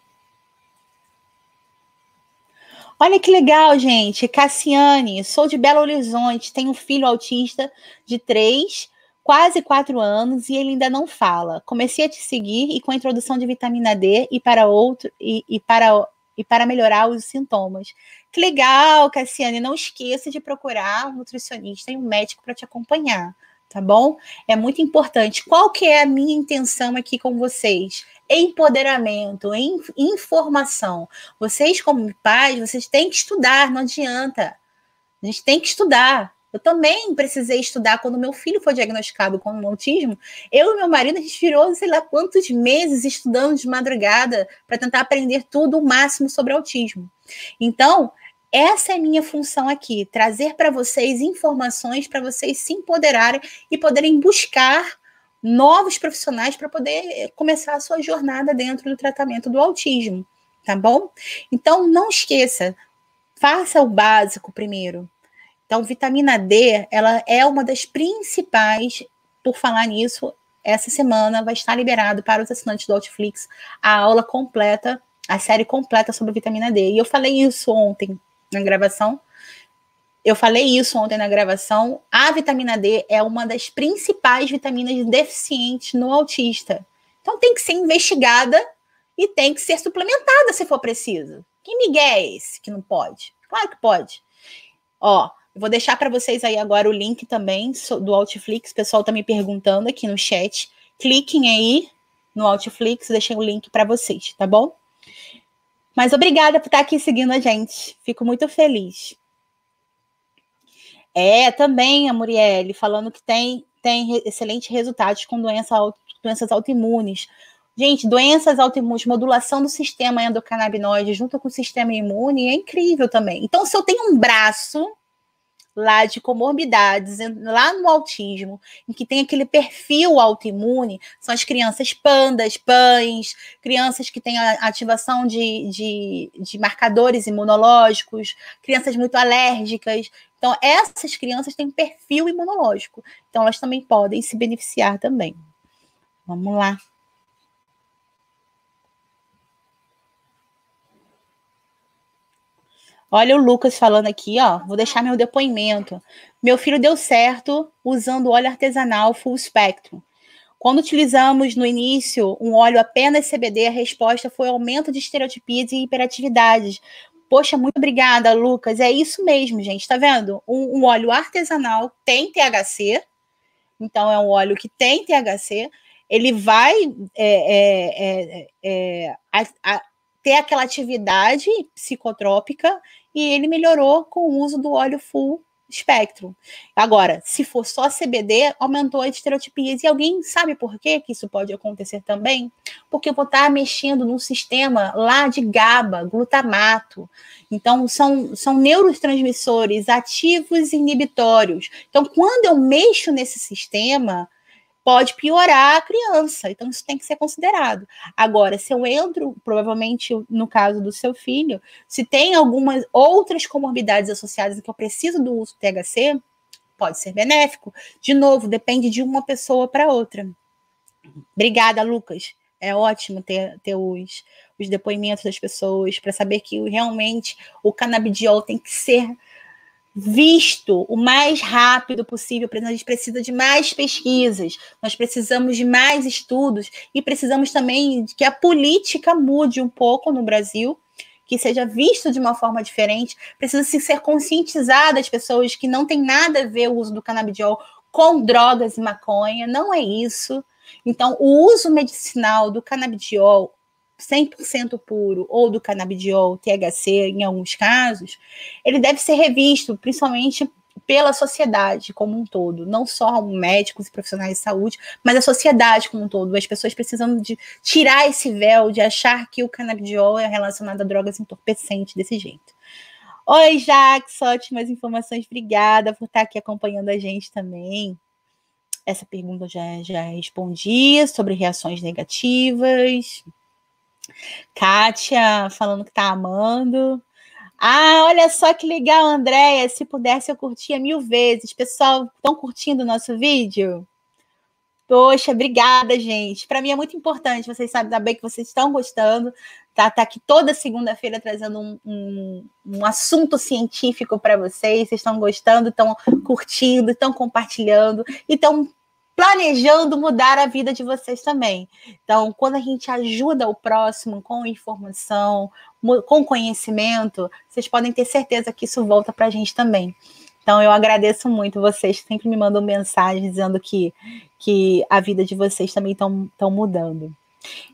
Olha que legal, gente. Cassiane, sou de Belo Horizonte, tenho um filho autista de três, quase quatro anos e ele ainda não fala. Comecei a te seguir e com a introdução de vitamina D e para outro e, e para e para melhorar os sintomas. Que legal, Cassiane, não esqueça de procurar um nutricionista e um médico para te acompanhar, tá bom? É muito importante. Qual que é a minha intenção aqui com vocês? Empoderamento, in, informação. Vocês, como pais, vocês têm que estudar, não adianta. A gente tem que estudar. Eu também precisei estudar quando meu filho foi diagnosticado com um autismo. Eu e meu marido, a gente virou, sei lá quantos meses estudando de madrugada para tentar aprender tudo o máximo sobre autismo. Então, essa é a minha função aqui, trazer para vocês informações para vocês se empoderarem e poderem buscar novos profissionais para poder começar a sua jornada dentro do tratamento do autismo, tá bom? Então, não esqueça, faça o básico primeiro. Então, vitamina D, ela é uma das principais, por falar nisso, essa semana vai estar liberado para os assinantes do Autflix a aula completa, a série completa sobre vitamina D. E eu falei isso ontem na gravação. Eu falei isso ontem na gravação. A vitamina D é uma das principais vitaminas deficientes no autista. Então, tem que ser investigada e tem que ser suplementada se for preciso. Que migué é esse que não pode? Claro que pode. Ó, Eu vou deixar para vocês aí agora o link também do Autflix. O pessoal tá me perguntando aqui no chat. Cliquem aí no Autflix, deixei o link para vocês, tá bom? Mas obrigada por estar aqui seguindo a gente. Fico muito feliz. É, também a Murielle falando que tem, tem excelentes resultados com doença, doenças autoimunes. Gente, doenças autoimunes, modulação do sistema endocannabinoide junto com o sistema imune é incrível também. Então, se eu tenho um braço lá de comorbidades, lá no autismo, em que tem aquele perfil autoimune, são as crianças pandas, pães, crianças que têm a ativação de, de, de marcadores imunológicos, crianças muito alérgicas. Então, essas crianças têm um perfil imunológico. Então, elas também podem se beneficiar também. Vamos lá. Olha o Lucas falando aqui, ó. Vou deixar meu depoimento. Meu filho deu certo usando óleo artesanal full spectrum. Quando utilizamos no início um óleo apenas C B D, a resposta foi aumento de estereotipias e hiperatividades. Poxa, muito obrigada, Lucas. É isso mesmo, gente. Tá vendo? Um, um óleo artesanal tem T H C. Então, é um óleo que tem T H C. Ele vai é, é, é, é, a, a, ter aquela atividade psicotrópica e ele melhorou com o uso do óleo full spectrum. Agora, se for só C B D, aumentou a estereotipias. E alguém sabe por que que isso pode acontecer também? Porque eu vou estar mexendo num sistema lá de GABA, glutamato. Então, são, são neurotransmissores ativos e inibitórios. Então, quando eu mexo nesse sistema, pode piorar a criança. Então, isso tem que ser considerado. Agora, se eu entro, provavelmente, no caso do seu filho, se tem algumas outras comorbidades associadas que eu preciso do uso do T H C, pode ser benéfico. De novo, depende de uma pessoa para outra. Obrigada, Lucas. É ótimo ter, ter os, os depoimentos das pessoas para saber que realmente o canabidiol tem que ser visto o mais rápido possível. A gente precisa de mais pesquisas, nós precisamos de mais estudos e precisamos também que a política mude um pouco no Brasil, que seja visto de uma forma diferente. Precisa se ser conscientizada as pessoas que não tem nada a ver o uso do canabidiol com drogas e maconha, não é isso. Então, o uso medicinal do canabidiol cem por cento puro, ou do canabidiol, T H C, em alguns casos, ele deve ser revisto, principalmente pela sociedade como um todo, não só médicos e profissionais de saúde, mas a sociedade como um todo. As pessoas precisam de tirar esse véu, de achar que o canabidiol é relacionado a drogas entorpecentes desse jeito. Oi, Jax, ótimas informações, obrigada por estar aqui acompanhando a gente também. Essa pergunta eu já, já respondi, sobre reações negativas. Kátia falando que tá amando. Ah, olha só que legal, Andréia. Se pudesse, eu curtia mil vezes. Pessoal, estão curtindo o nosso vídeo? Poxa, obrigada, gente. Para mim é muito importante. Vocês sabem bem que vocês estão gostando. Tá, tá aqui toda segunda-feira trazendo um, um, um assunto científico para vocês. Vocês estão gostando, estão curtindo, estão compartilhando e estão planejando mudar a vida de vocês também. Então, quando a gente ajuda o próximo com informação, com conhecimento, vocês podem ter certeza que isso volta para a gente também. Então, eu agradeço muito vocês que sempre me mandam mensagem dizendo que, que a vida de vocês também estão mudando.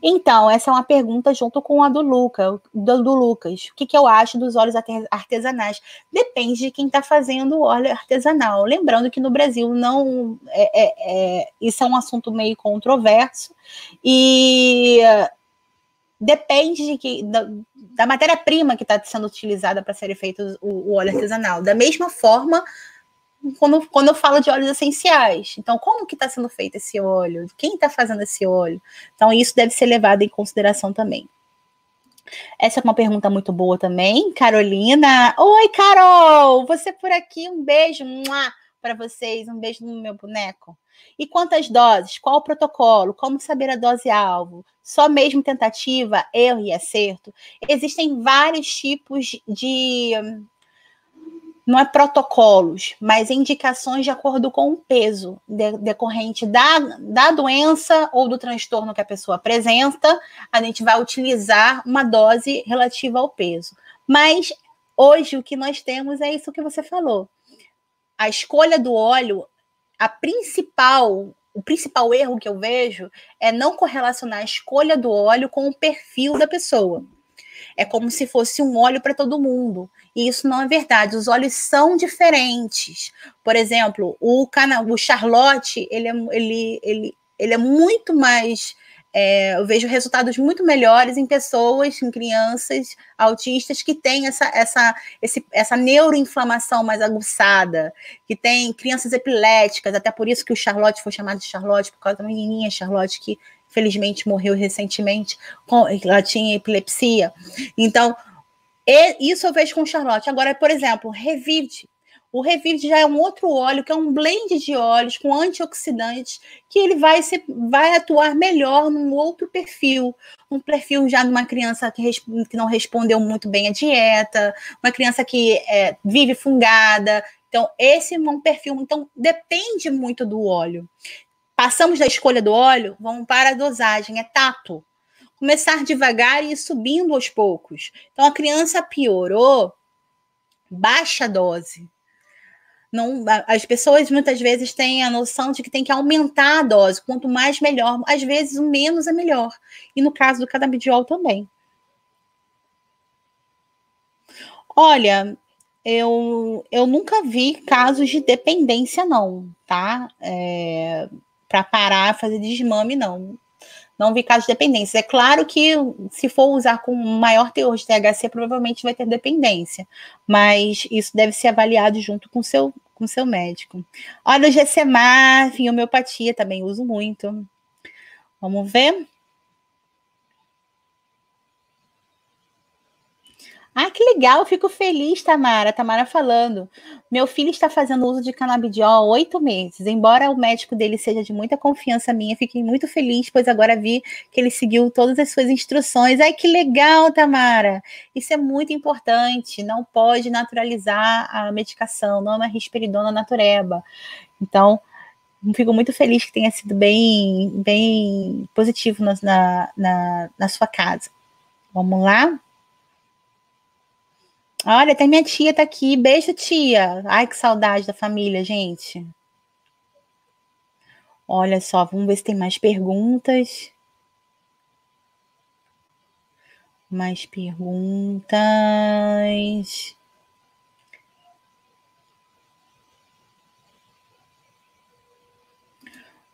Então, essa é uma pergunta junto com a do, Luca, do, do Lucas. O que, que eu acho dos óleos artesanais? Depende de quem está fazendo o óleo artesanal. Lembrando que no Brasil não é, é, é, isso é um assunto meio controverso e depende de que, da, da matéria-prima que está sendo utilizada para ser feito o, o óleo artesanal. Da mesma forma, Quando, quando eu falo de óleos essenciais. Então, como que está sendo feito esse óleo? Quem está fazendo esse óleo? Então, isso deve ser levado em consideração também. Essa é uma pergunta muito boa também. Carolina. Oi, Carol! Você por aqui, um beijo para vocês, um beijo no meu boneco. E quantas doses? Qual o protocolo? Como saber a dose-alvo? Só mesmo tentativa, erro e acerto? Existem vários tipos de... não é protocolos, mas indicações de acordo com o peso de, decorrente da, da doença ou do transtorno que a pessoa apresenta. A gente vai utilizar uma dose relativa ao peso. Mas hoje o que nós temos é isso que você falou. a escolha do óleo, a principal, o principal erro que eu vejo é não correlacionar a escolha do óleo com o perfil da pessoa. É como se fosse um óleo para todo mundo. E isso não é verdade. Os óleos são diferentes. Por exemplo, o, cana o Charlotte, ele é, ele, ele, ele é muito mais... É, eu vejo resultados muito melhores em pessoas, em crianças autistas que têm essa, essa, esse, essa neuroinflamação mais aguçada, que tem crianças epiléticas, até por isso que o Charlotte foi chamado de Charlotte, por causa da menininha Charlotte, que infelizmente morreu recentemente, com, ela tinha epilepsia. Então, isso eu vejo com o Charlotte. Agora, por exemplo, Revive. O Revive já é um outro óleo, que é um blend de óleos com antioxidantes, que ele vai, ser, vai atuar melhor num outro perfil. Um perfil já de uma criança que, res, que não respondeu muito bem à dieta, uma criança que é, vive fungada. Então, esse é um perfil. Então, depende muito do óleo. Passamos da escolha do óleo, vamos para a dosagem, é tato. Começar devagar e ir subindo aos poucos. Então, a criança piorou, baixa a dose. Não, as pessoas muitas vezes têm a noção de que tem que aumentar a dose, quanto mais melhor, às vezes o menos é melhor, e no caso do canabidiol também. Olha, eu, eu nunca vi casos de dependência não, tá? É, para parar, fazer desmame não, não vi casos de dependência. É claro que se for usar com maior teor de T H C, provavelmente vai ter dependência, mas isso deve ser avaliado junto com seu, com seu médico. Olha o G C M A F, homeopatia também uso muito. Vamos ver. Ah, que legal, fico feliz, Tamara. Tamara falando. Meu filho está fazendo uso de canabidiol há oito meses. Embora o médico dele seja de muita confiança minha, fiquei muito feliz, pois agora vi que ele seguiu todas as suas instruções. Ai, que legal, Tamara! Isso é muito importante. Não pode naturalizar a medicação. Não é uma risperidona natureba. Então, fico muito feliz que tenha sido bem, bem positivo na, na, na sua casa. Vamos lá? Olha, até minha tia tá aqui. Beijo, tia. Ai, que saudade da família, gente. Olha só, vamos ver se tem mais perguntas. Mais perguntas.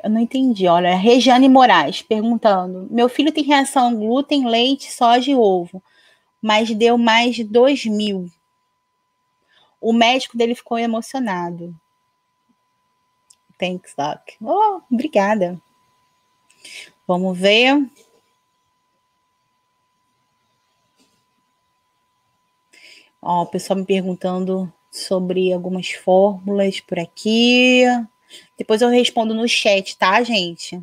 Eu não entendi. Olha, Regiane Moraes perguntando. Meu filho tem reação a glúten, leite, soja e ovo. Mas deu mais de dois mil. O médico dele ficou emocionado. Thanks, Doc. Oh, obrigada. Vamos ver. Ó, o pessoal me perguntando sobre algumas fórmulas por aqui. Depois eu respondo no chat, tá, gente?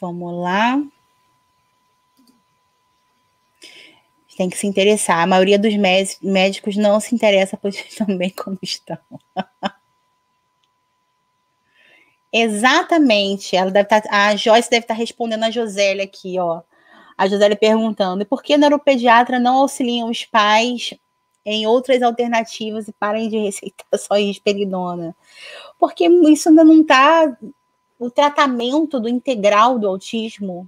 Vamos lá. Tem que se interessar. A maioria dos médicos não se interessa, pois também como estão. Exatamente. Ela deve tá, a Joyce deve estar tá respondendo a Josélia aqui, ó. A Josélia perguntando: por que a neuropediatra não auxiliam os pais em outras alternativas e parem de receitar só risperidona? Porque isso ainda não está... O tratamento do integral do autismo,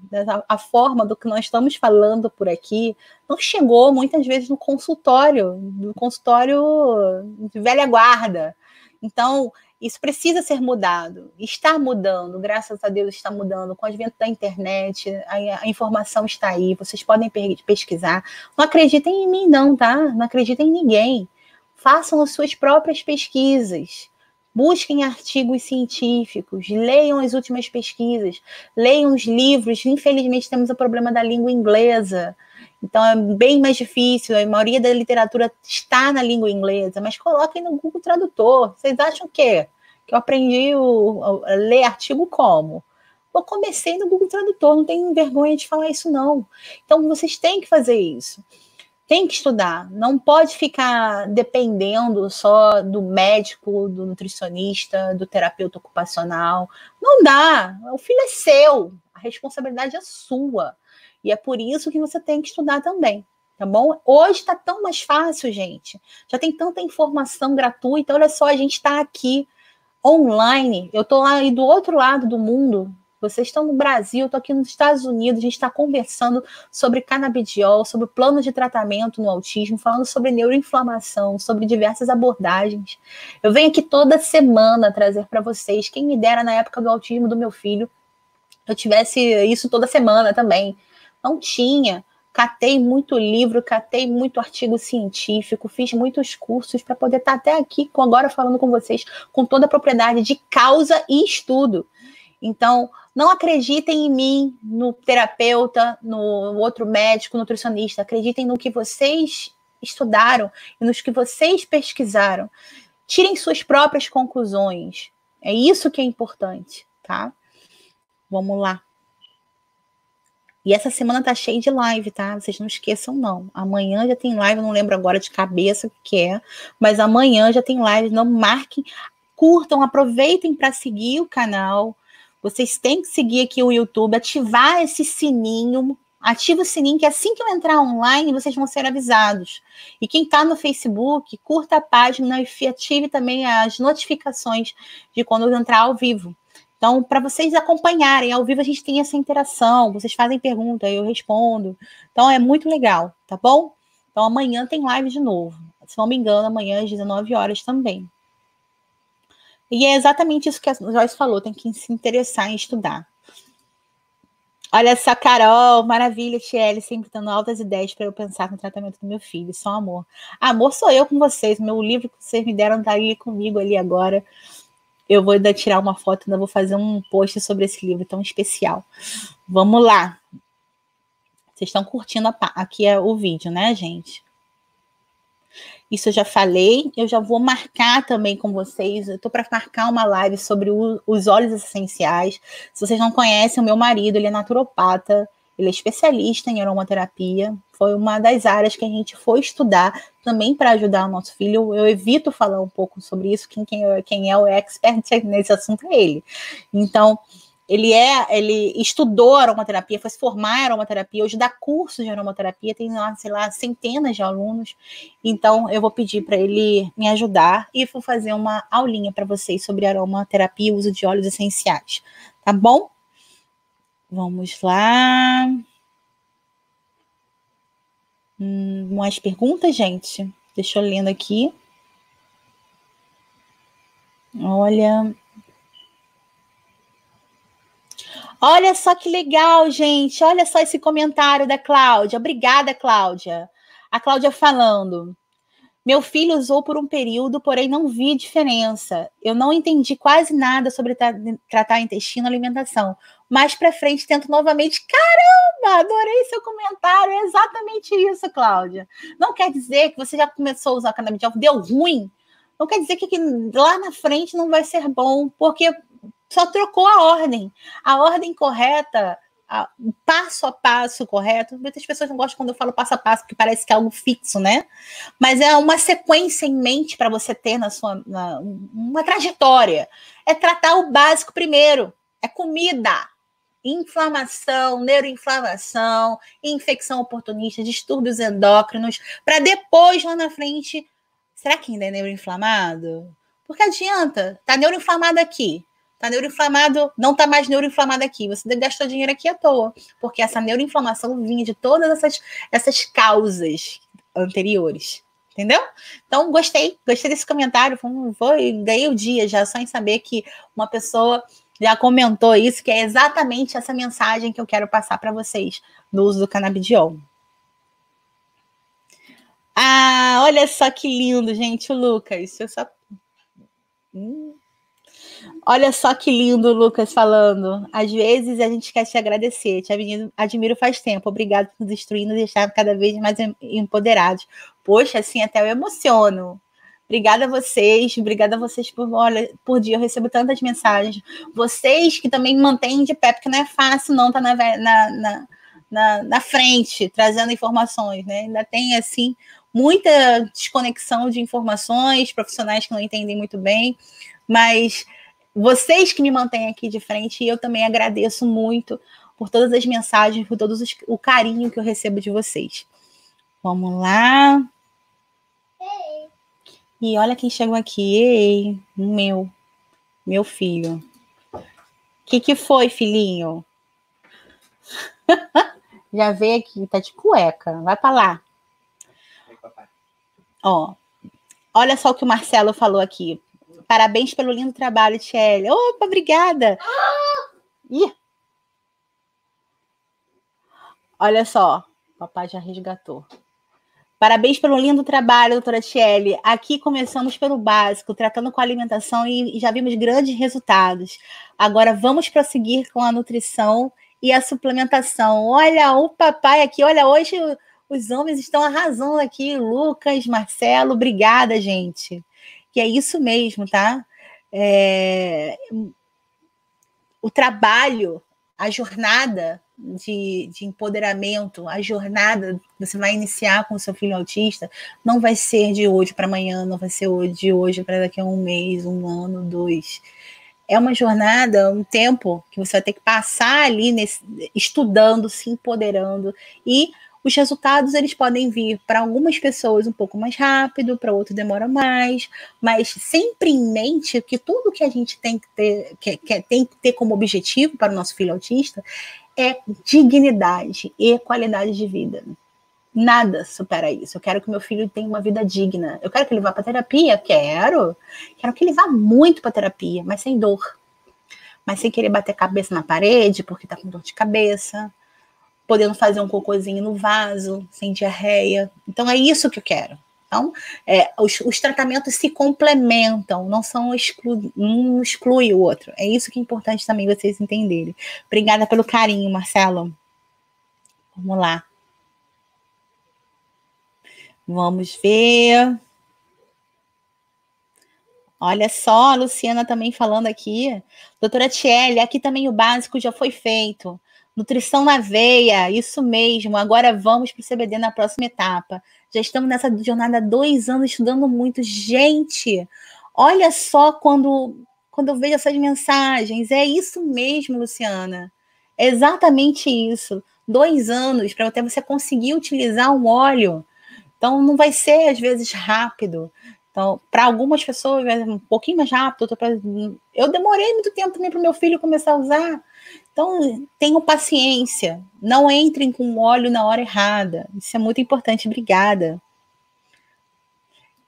a forma do que nós estamos falando por aqui, não chegou muitas vezes no consultório, no consultório de velha guarda. Então, isso precisa ser mudado. Está mudando, graças a Deus está mudando. Com o advento da internet, a informação está aí, vocês podem pesquisar. Não acreditem em mim não, tá? Não acreditem em ninguém. Façam as suas próprias pesquisas. Busquem artigos científicos, leiam as últimas pesquisas, leiam os livros. Infelizmente, temos o problema da língua inglesa. Então, é bem mais difícil. A maioria da literatura está na língua inglesa, mas coloquem no Google Tradutor. Vocês acham o quê? Que eu aprendi o, a ler artigo como? Eu comecei no Google Tradutor, não tenho vergonha de falar isso, não. Então, vocês têm que fazer isso. Tem que estudar, não pode ficar dependendo só do médico, do nutricionista, do terapeuta ocupacional. Não dá, o filho é seu, a responsabilidade é sua. E é por isso que você tem que estudar também. Tá bom? Hoje tá tão mais fácil, gente. Já tem tanta informação gratuita. Olha só, a gente está aqui online. Eu tô lá e do outro lado do mundo. Vocês estão no Brasil, eu estou aqui nos Estados Unidos, a gente está conversando sobre canabidiol, sobre plano de tratamento no autismo, falando sobre neuroinflamação, sobre diversas abordagens. Eu venho aqui toda semana trazer para vocês, quem me dera na época do autismo do meu filho, eu tivesse isso toda semana também. Não tinha. Catei muito livro, catei muito artigo científico, fiz muitos cursos para poder estar até aqui, agora falando com vocês, com toda a propriedade de causa e estudo. Então, não acreditem em mim, no terapeuta, no outro médico, nutricionista. Acreditem no que vocês estudaram e nos que vocês pesquisaram. Tirem suas próprias conclusões. É isso que é importante, tá? Vamos lá. E essa semana tá cheia de live, tá? Vocês não esqueçam, não. Amanhã já tem live, eu não lembro agora de cabeça o que é, mas amanhã já tem live. Não marquem, curtam, aproveitem para seguir o canal. Vocês têm que seguir aqui o YouTube, ativar esse sininho, ativa o sininho, que assim que eu entrar online, vocês vão ser avisados. E quem está no Facebook, curta a página e ative também as notificações de quando eu entrar ao vivo. Então, para vocês acompanharem, ao vivo a gente tem essa interação, vocês fazem pergunta, eu respondo. Então, é muito legal, tá bom? Então, amanhã tem live de novo. Se não me engano, amanhã às dezenove horas também. E é exatamente isso que a Joyce falou, tem que se interessar em estudar. Olha essa Carol, maravilha, Tiele, sempre dando altas ideias para eu pensar no tratamento do meu filho, só amor. Amor sou eu com vocês, meu livro que vocês me deram tá ali comigo ali agora. Eu vou ainda tirar uma foto, ainda vou fazer um post sobre esse livro tão especial. Vamos lá. Vocês estão curtindo a, aqui é o vídeo, né, gente? Isso eu já falei, eu já vou marcar também com vocês, eu tô para marcar uma live sobre o, os óleos essenciais. Se vocês não conhecem, o meu marido, ele é naturopata, ele é especialista em aromaterapia, foi uma das áreas que a gente foi estudar também para ajudar o nosso filho. Eu, eu evito falar um pouco sobre isso, quem, quem, é, quem é o expert nesse assunto é ele. Então, ele é, ele estudou aromaterapia, foi se formar em aromaterapia, hoje dá curso de aromaterapia, tem lá, sei lá, centenas de alunos. Então, eu vou pedir para ele me ajudar e vou fazer uma aulinha para vocês sobre aromaterapia e uso de óleos essenciais, tá bom? Vamos lá. Hum, mais perguntas, gente? Deixa eu lendo aqui. Olha... Olha só que legal, gente. Olha só esse comentário da Cláudia. Obrigada, Cláudia. A Cláudia falando. Meu filho usou por um período, porém não vi diferença. Eu não entendi quase nada sobre tra tratar intestino e alimentação. Mais pra frente, tento novamente. Caramba, adorei seu comentário. É exatamente isso, Cláudia. Não quer dizer que você já começou a usar canabidiol, deu ruim. Não quer dizer que, que lá na frente não vai ser bom, porque... Só trocou a ordem. A ordem correta, a, o passo a passo correto. Muitas pessoas não gostam quando eu falo passo a passo, porque parece que é algo fixo, né? Mas é uma sequência em mente para você ter na sua na, uma trajetória. É tratar o básico primeiro. É comida, inflamação, neuroinflamação, infecção oportunista, distúrbios endócrinos, para depois, lá na frente... Será que ainda é neuroinflamado? Porque adianta. Tá neuroinflamado aqui. Tá neuroinflamado, não tá mais neuroinflamado aqui. Você gastou dinheiro aqui à toa, porque essa neuroinflamação vinha de todas essas, essas causas anteriores, entendeu? Então, gostei, gostei desse comentário. Vou, vou, ganhei o dia já, só em saber que uma pessoa já comentou isso, que é exatamente essa mensagem que eu quero passar para vocês no uso do canabidiol. Ah, olha só que lindo, gente, o Lucas. Eu só... Hum. Olha só que lindo o Lucas falando. Às vezes a gente quer te agradecer. Te admiro faz tempo. Obrigado por nos instruir, nos deixar cada vez mais empoderados. Poxa, assim, até eu emociono. Obrigada a vocês. Obrigada a vocês por... Olha, por dia eu recebo tantas mensagens. Vocês que também mantêm de pé, porque não é fácil não estar tá na, na, na, na, na frente, trazendo informações, né? Ainda tem, assim, muita desconexão de informações, profissionais que não entendem muito bem, mas... Vocês que me mantêm aqui de frente, e eu também agradeço muito por todas as mensagens, por todo o carinho que eu recebo de vocês. Vamos lá. Ei. E olha quem chegou aqui. Ei, meu. Meu filho. O que que foi, filhinho? Já veio aqui, tá de cueca. Vai pra lá. Ei, papai. Ó, olha só o que o Marcelo falou aqui. Parabéns pelo lindo trabalho, Tchelle. Opa, obrigada. Ah! Ih. Olha só. Papai já resgatou. Parabéns pelo lindo trabalho, doutora Tchelle. Aqui começamos pelo básico, tratando com a alimentação e já vimos grandes resultados. Agora vamos prosseguir com a nutrição e a suplementação. Olha o papai aqui. Olha, hoje os homens estão arrasando aqui. Lucas, Marcelo, obrigada, gente. Que é isso mesmo, tá? É... O trabalho, a jornada... De, de empoderamento, a jornada que você vai iniciar com o seu filho autista não vai ser de hoje para amanhã, não vai ser de hoje para daqui a um mês, um ano, dois. É uma jornada, um tempo que você vai ter que passar ali nesse, estudando, se empoderando, e os resultados eles podem vir para algumas pessoas um pouco mais rápido, para outro demora mais, mas sempre em mente que tudo que a gente tem que ter, que, que tem que ter como objetivo para o nosso filho autista é dignidade e qualidade de vida. Nada supera isso. Eu quero que meu filho tenha uma vida digna. Eu quero que ele vá para terapia? Quero. Quero que ele vá muito para terapia, mas sem dor. Mas sem querer bater a cabeça na parede, porque tá com dor de cabeça. Podendo fazer um cocôzinho no vaso, sem diarreia. Então é isso que eu quero. Então, é, os, os tratamentos se complementam, não são exclu, um exclui o outro. É isso que é importante também vocês entenderem. Obrigada pelo carinho, Marcelo. Vamos lá. Vamos ver. Olha só, a Luciana também falando aqui. Doutora Tchelle, aqui também o básico já foi feito. Nutrição na veia, isso mesmo. Agora vamos para o C B D na próxima etapa. Já estamos nessa jornada há dois anos estudando muito. Gente, olha só quando, quando eu vejo essas mensagens. É isso mesmo, Luciana. É exatamente isso. Dois anos para até você conseguir utilizar um óleo. Então, não vai ser, às vezes, rápido. Então, para algumas pessoas, vai ser um pouquinho mais rápido. Eu demorei muito tempo também para o meu filho começar a usar. Então, tenham paciência. Não entrem com óleo na hora errada. Isso é muito importante. Obrigada.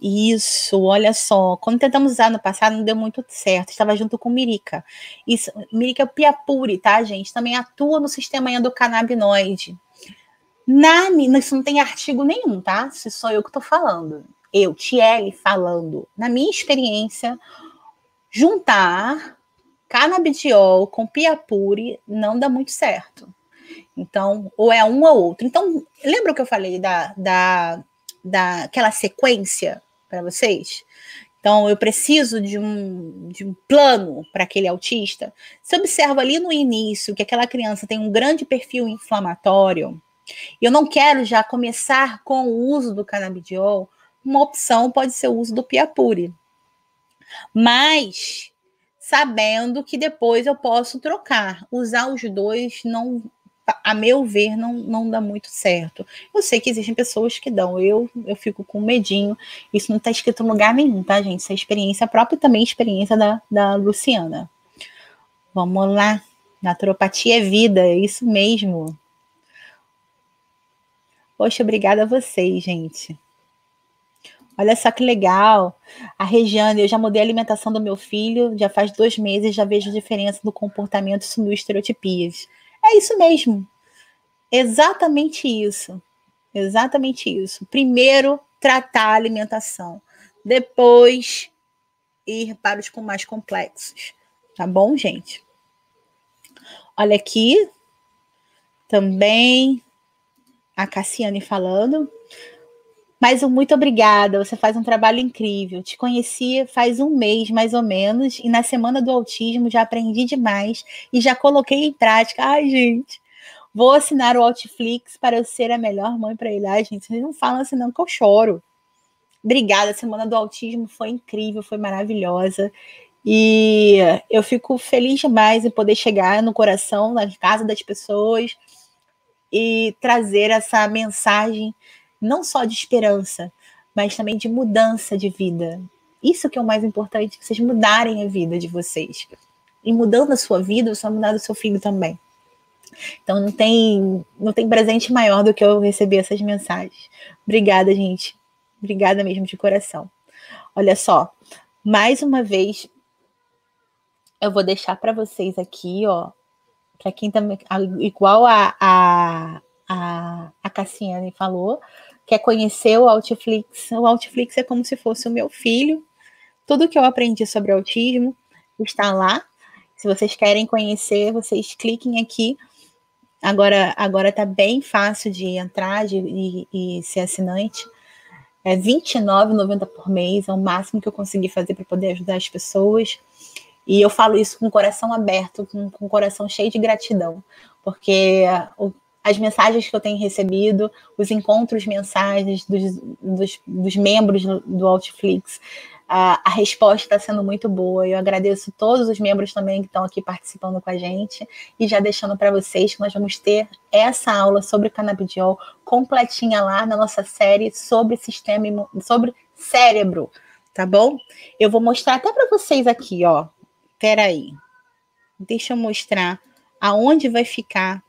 Isso, olha só. Quando tentamos usar no passado, não deu muito certo. Estava junto com Mirica. Isso, Mirica é o Piapuri, tá, gente? Também atua no sistema endocannabinoide. Na, isso não tem artigo nenhum, tá? Se sou eu que estou falando. Eu, Tchelle, falando. Na minha experiência, juntar... Canabidiol com Piapuri não dá muito certo. Então, ou é um ou outro. Então, lembra o que eu falei da, da, da aquela sequência para vocês? Então, eu preciso de um, de um plano para aquele autista. Se eu observo ali no início que aquela criança tem um grande perfil inflamatório, e eu não quero já começar com o uso do canabidiol, uma opção pode ser o uso do Piapuri. Mas... sabendo que depois eu posso trocar. Usar os dois, não, a meu ver, não, não dá muito certo. Eu sei que existem pessoas que dão. Eu, eu fico com medinho. Isso não está escrito em lugar nenhum, tá, gente? Isso é experiência própria e também experiência da, da Luciana. Vamos lá. Naturopatia é vida, é isso mesmo. Poxa, obrigada a vocês, gente. Olha só que legal. A Regiane, eu já mudei a alimentação do meu filho, já faz dois meses, já vejo a diferença do comportamento e sumiu estereotipias. É isso mesmo. Exatamente isso. Exatamente isso. Primeiro, tratar a alimentação. Depois, ir para os mais complexos. Tá bom, gente? Olha aqui. Também a Cassiane falando. Mas um muito obrigada, você faz um trabalho incrível. Te conheci faz um mês, mais ou menos, e na semana do autismo já aprendi demais e já coloquei em prática. Ai, gente, vou assinar o Autflix para eu ser a melhor mãe para ele. Ai, gente, vocês não falam assim não que eu choro. Obrigada, a semana do autismo foi incrível, foi maravilhosa. E eu fico feliz demais em poder chegar no coração, na casa das pessoas e trazer essa mensagem não só de esperança, mas também de mudança de vida. Isso que é o mais importante, que vocês mudarem a vida de vocês. E mudando a sua vida, você vai mudar do seu filho também. Então não tem, não tem presente maior do que eu receber essas mensagens. Obrigada, gente. Obrigada mesmo, de coração. Olha só, mais uma vez, eu vou deixar para vocês aqui, ó, para quem tá, igual a, a, a, a Cassiane falou, quer conhecer o Autflix. O Autflix é como se fosse o meu filho. Tudo que eu aprendi sobre autismo está lá. Se vocês querem conhecer, vocês cliquem aqui. Agora, agora tá bem fácil de entrar de, e, e ser assinante. É vinte e nove reais e noventa centavos por mês, é o máximo que eu consegui fazer para poder ajudar as pessoas. E eu falo isso com o coração aberto, com, com o coração cheio de gratidão. Porque o, as mensagens que eu tenho recebido, os encontros mensagens dos, dos, dos membros do Autflix, a, a resposta está sendo muito boa. Eu agradeço todos os membros também que estão aqui participando com a gente. E já deixando para vocês que nós vamos ter essa aula sobre canabidiol completinha lá na nossa série sobre sistema, sobre cérebro, tá bom? Eu vou mostrar até para vocês aqui, ó. Peraí, deixa eu mostrar aonde vai ficar,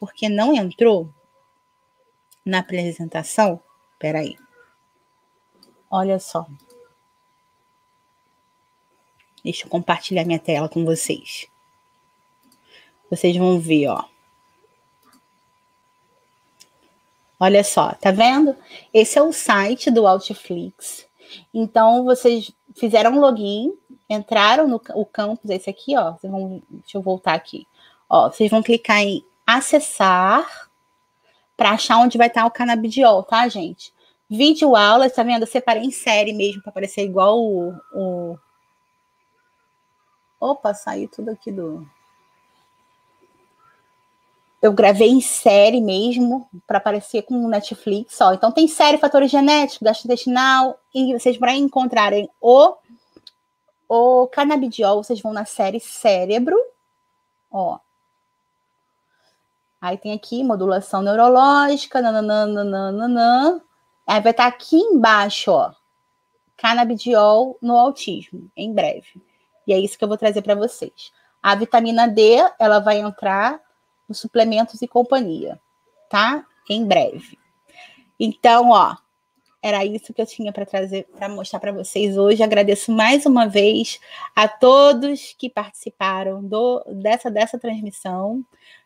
porque não entrou na apresentação. Peraí, olha só. Deixa eu compartilhar minha tela com vocês. Vocês vão ver, ó. Olha só, tá vendo? Esse é o site do Autflix. Então, vocês fizeram um login, entraram no o campus, esse aqui, ó, vocês vão, deixa eu voltar aqui, ó, vocês vão clicar em acessar para achar onde vai estar o canabidiol, tá, gente? Vídeo aulas, tá vendo? Eu separei em série mesmo para parecer igual o, o... Opa, saiu tudo aqui do... Eu gravei em série mesmo, para aparecer com o Netflix, ó. Então tem série, fatores genéticos, gastrointestinal, e vocês para encontrarem o, o canabidiol, vocês vão na série cérebro, ó. Aí tem aqui modulação neurológica, nananana. Aí vai estar aqui embaixo, ó. Canabidiol no autismo, em breve. E é isso que eu vou trazer para vocês. A vitamina D, ela vai entrar nos suplementos e companhia, tá? Em breve. Então, ó, era isso que eu tinha para trazer, para mostrar para vocês hoje. Agradeço mais uma vez a todos que participaram do, dessa, dessa transmissão.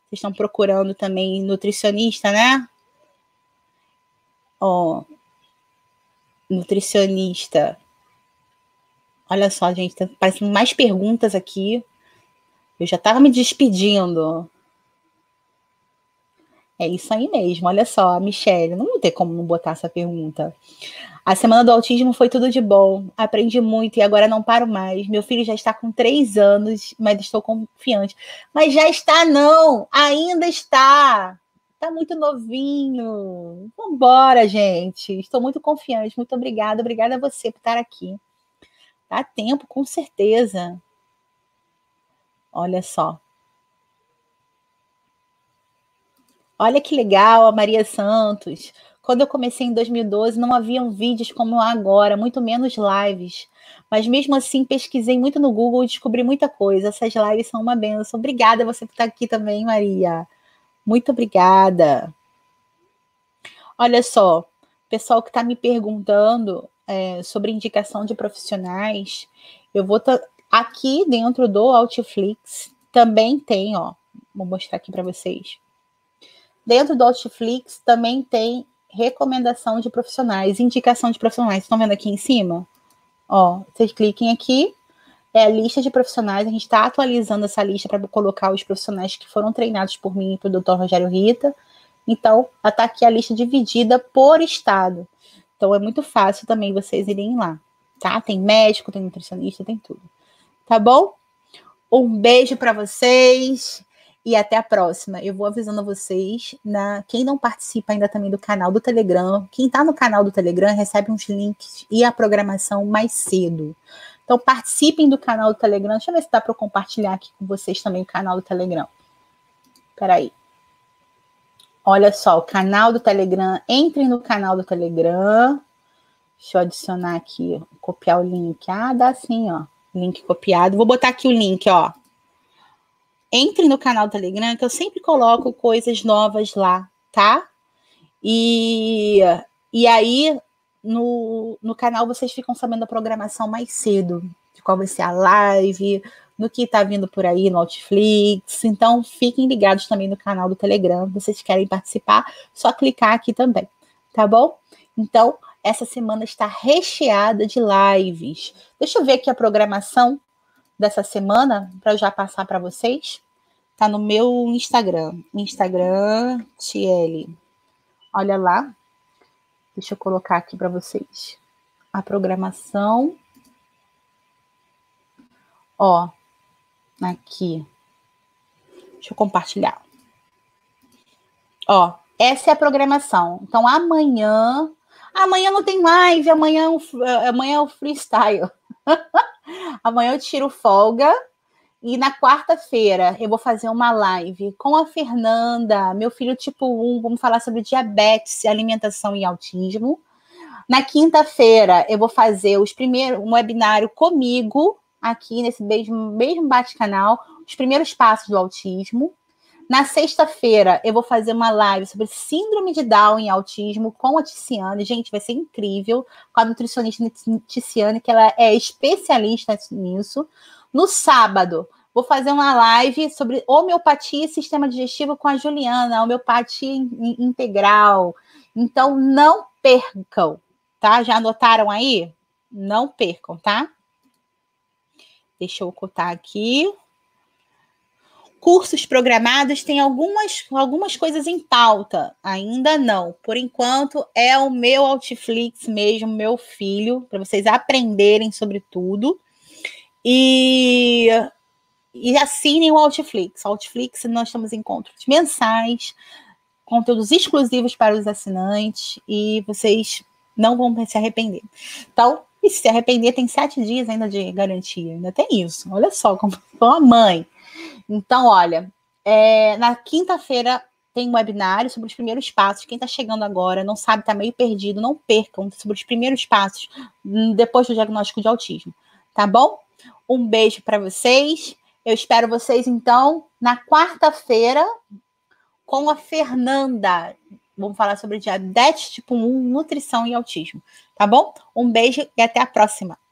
Vocês estão procurando também nutricionista, né? Ó, nutricionista. Olha só, gente, tá aparecendo mais perguntas aqui. Eu já tava me despedindo. É isso aí mesmo, olha só, Michelle, não vou ter como não botar essa pergunta. A semana do autismo foi tudo de bom, aprendi muito e agora não paro mais. Meu filho já está com três anos, mas estou confiante. Mas já está não, ainda está. Está muito novinho. Vambora, gente. Estou muito confiante, muito obrigada. Obrigada a você por estar aqui. Dá tempo, com certeza. Olha só. Olha que legal, a Maria Santos. Quando eu comecei em dois mil e doze, não haviam vídeos como agora, muito menos lives. Mas mesmo assim, pesquisei muito no Google e descobri muita coisa. Essas lives são uma benção. Obrigada você por estar aqui também, Maria. Muito obrigada. Olha só, pessoal que está me perguntando é, sobre indicação de profissionais, eu vou tá aqui dentro do Autflix. Também tem, ó. Vou mostrar aqui para vocês. Dentro do Autflix também tem recomendação de profissionais, indicação de profissionais. Estão vendo aqui em cima? Ó, vocês cliquem aqui. É a lista de profissionais. A gente está atualizando essa lista para colocar os profissionais que foram treinados por mim e pelo doutor Rogério Rita. Então, está aqui a lista dividida por estado. Então, é muito fácil também vocês irem lá, tá? Tem médico, tem nutricionista, tem tudo. Tá bom? Um beijo para vocês. E até a próxima. Eu vou avisando a vocês, na... quem não participa ainda também do canal do Telegram, quem está no canal do Telegram recebe uns links e a programação mais cedo. Então participem do canal do Telegram. Deixa eu ver se dá para eu compartilhar aqui com vocês também o canal do Telegram. Peraí. Olha só, o canal do Telegram, entre no canal do Telegram. Deixa eu adicionar aqui, ó, copiar o link. Ah, dá sim, ó. Link copiado. Vou botar aqui o link, ó. Entre no canal do Telegram, que eu sempre coloco coisas novas lá, tá? E, e aí, no, no canal, vocês ficam sabendo da programação mais cedo. De qual vai ser a live, do que tá vindo por aí no Autflix. Então, fiquem ligados também no canal do Telegram. Vocês querem participar, só clicar aqui também, tá bom? Então, essa semana está recheada de lives. Deixa eu ver aqui a programação dessa semana, para eu já passar para vocês. Tá no meu Instagram. Instagram, T L. Olha lá. Deixa eu colocar aqui para vocês a programação. Ó, aqui. Deixa eu compartilhar. Ó, essa é a programação. Então, amanhã... Amanhã não tem live, amanhã é o, amanhã é o freestyle. Amanhã eu tiro folga e na quarta-feira eu vou fazer uma live com a Fernanda, meu filho tipo um, vamos falar sobre diabetes, alimentação e autismo. Na quinta-feira eu vou fazer os primeiros, um webinário comigo, aqui nesse mesmo, mesmo bate-canal, os primeiros passos do autismo. Na sexta-feira eu vou fazer uma live sobre síndrome de Down e autismo com a Ticiane. Gente, vai ser incrível. Com a nutricionista Ticiane, que ela é especialista nisso. No sábado, vou fazer uma live sobre homeopatia e sistema digestivo com a Juliana, homeopatia integral. Então, não percam, tá? Já anotaram aí? Não percam, tá? Deixa eu ocultar aqui. Cursos programados, tem algumas, algumas coisas em pauta. Ainda não. Por enquanto, é o meu Autflix mesmo, meu filho, para vocês aprenderem sobre tudo. E, e assinem o Autflix. Autflix, nós temos encontros mensais, conteúdos exclusivos para os assinantes, e vocês não vão se arrepender. Então, e se arrepender, tem sete dias ainda de garantia. Ainda tem isso. Olha só, como a mãe. Então, olha, é, na quinta-feira tem um webinário sobre os primeiros passos. Quem está chegando agora, não sabe, está meio perdido, não percam, sobre os primeiros passos depois do diagnóstico de autismo, tá bom? Um beijo para vocês. Eu espero vocês, então, na quarta-feira com a Fernanda. Vamos falar sobre diabetes tipo um, nutrição e autismo, tá bom? Um beijo e até a próxima.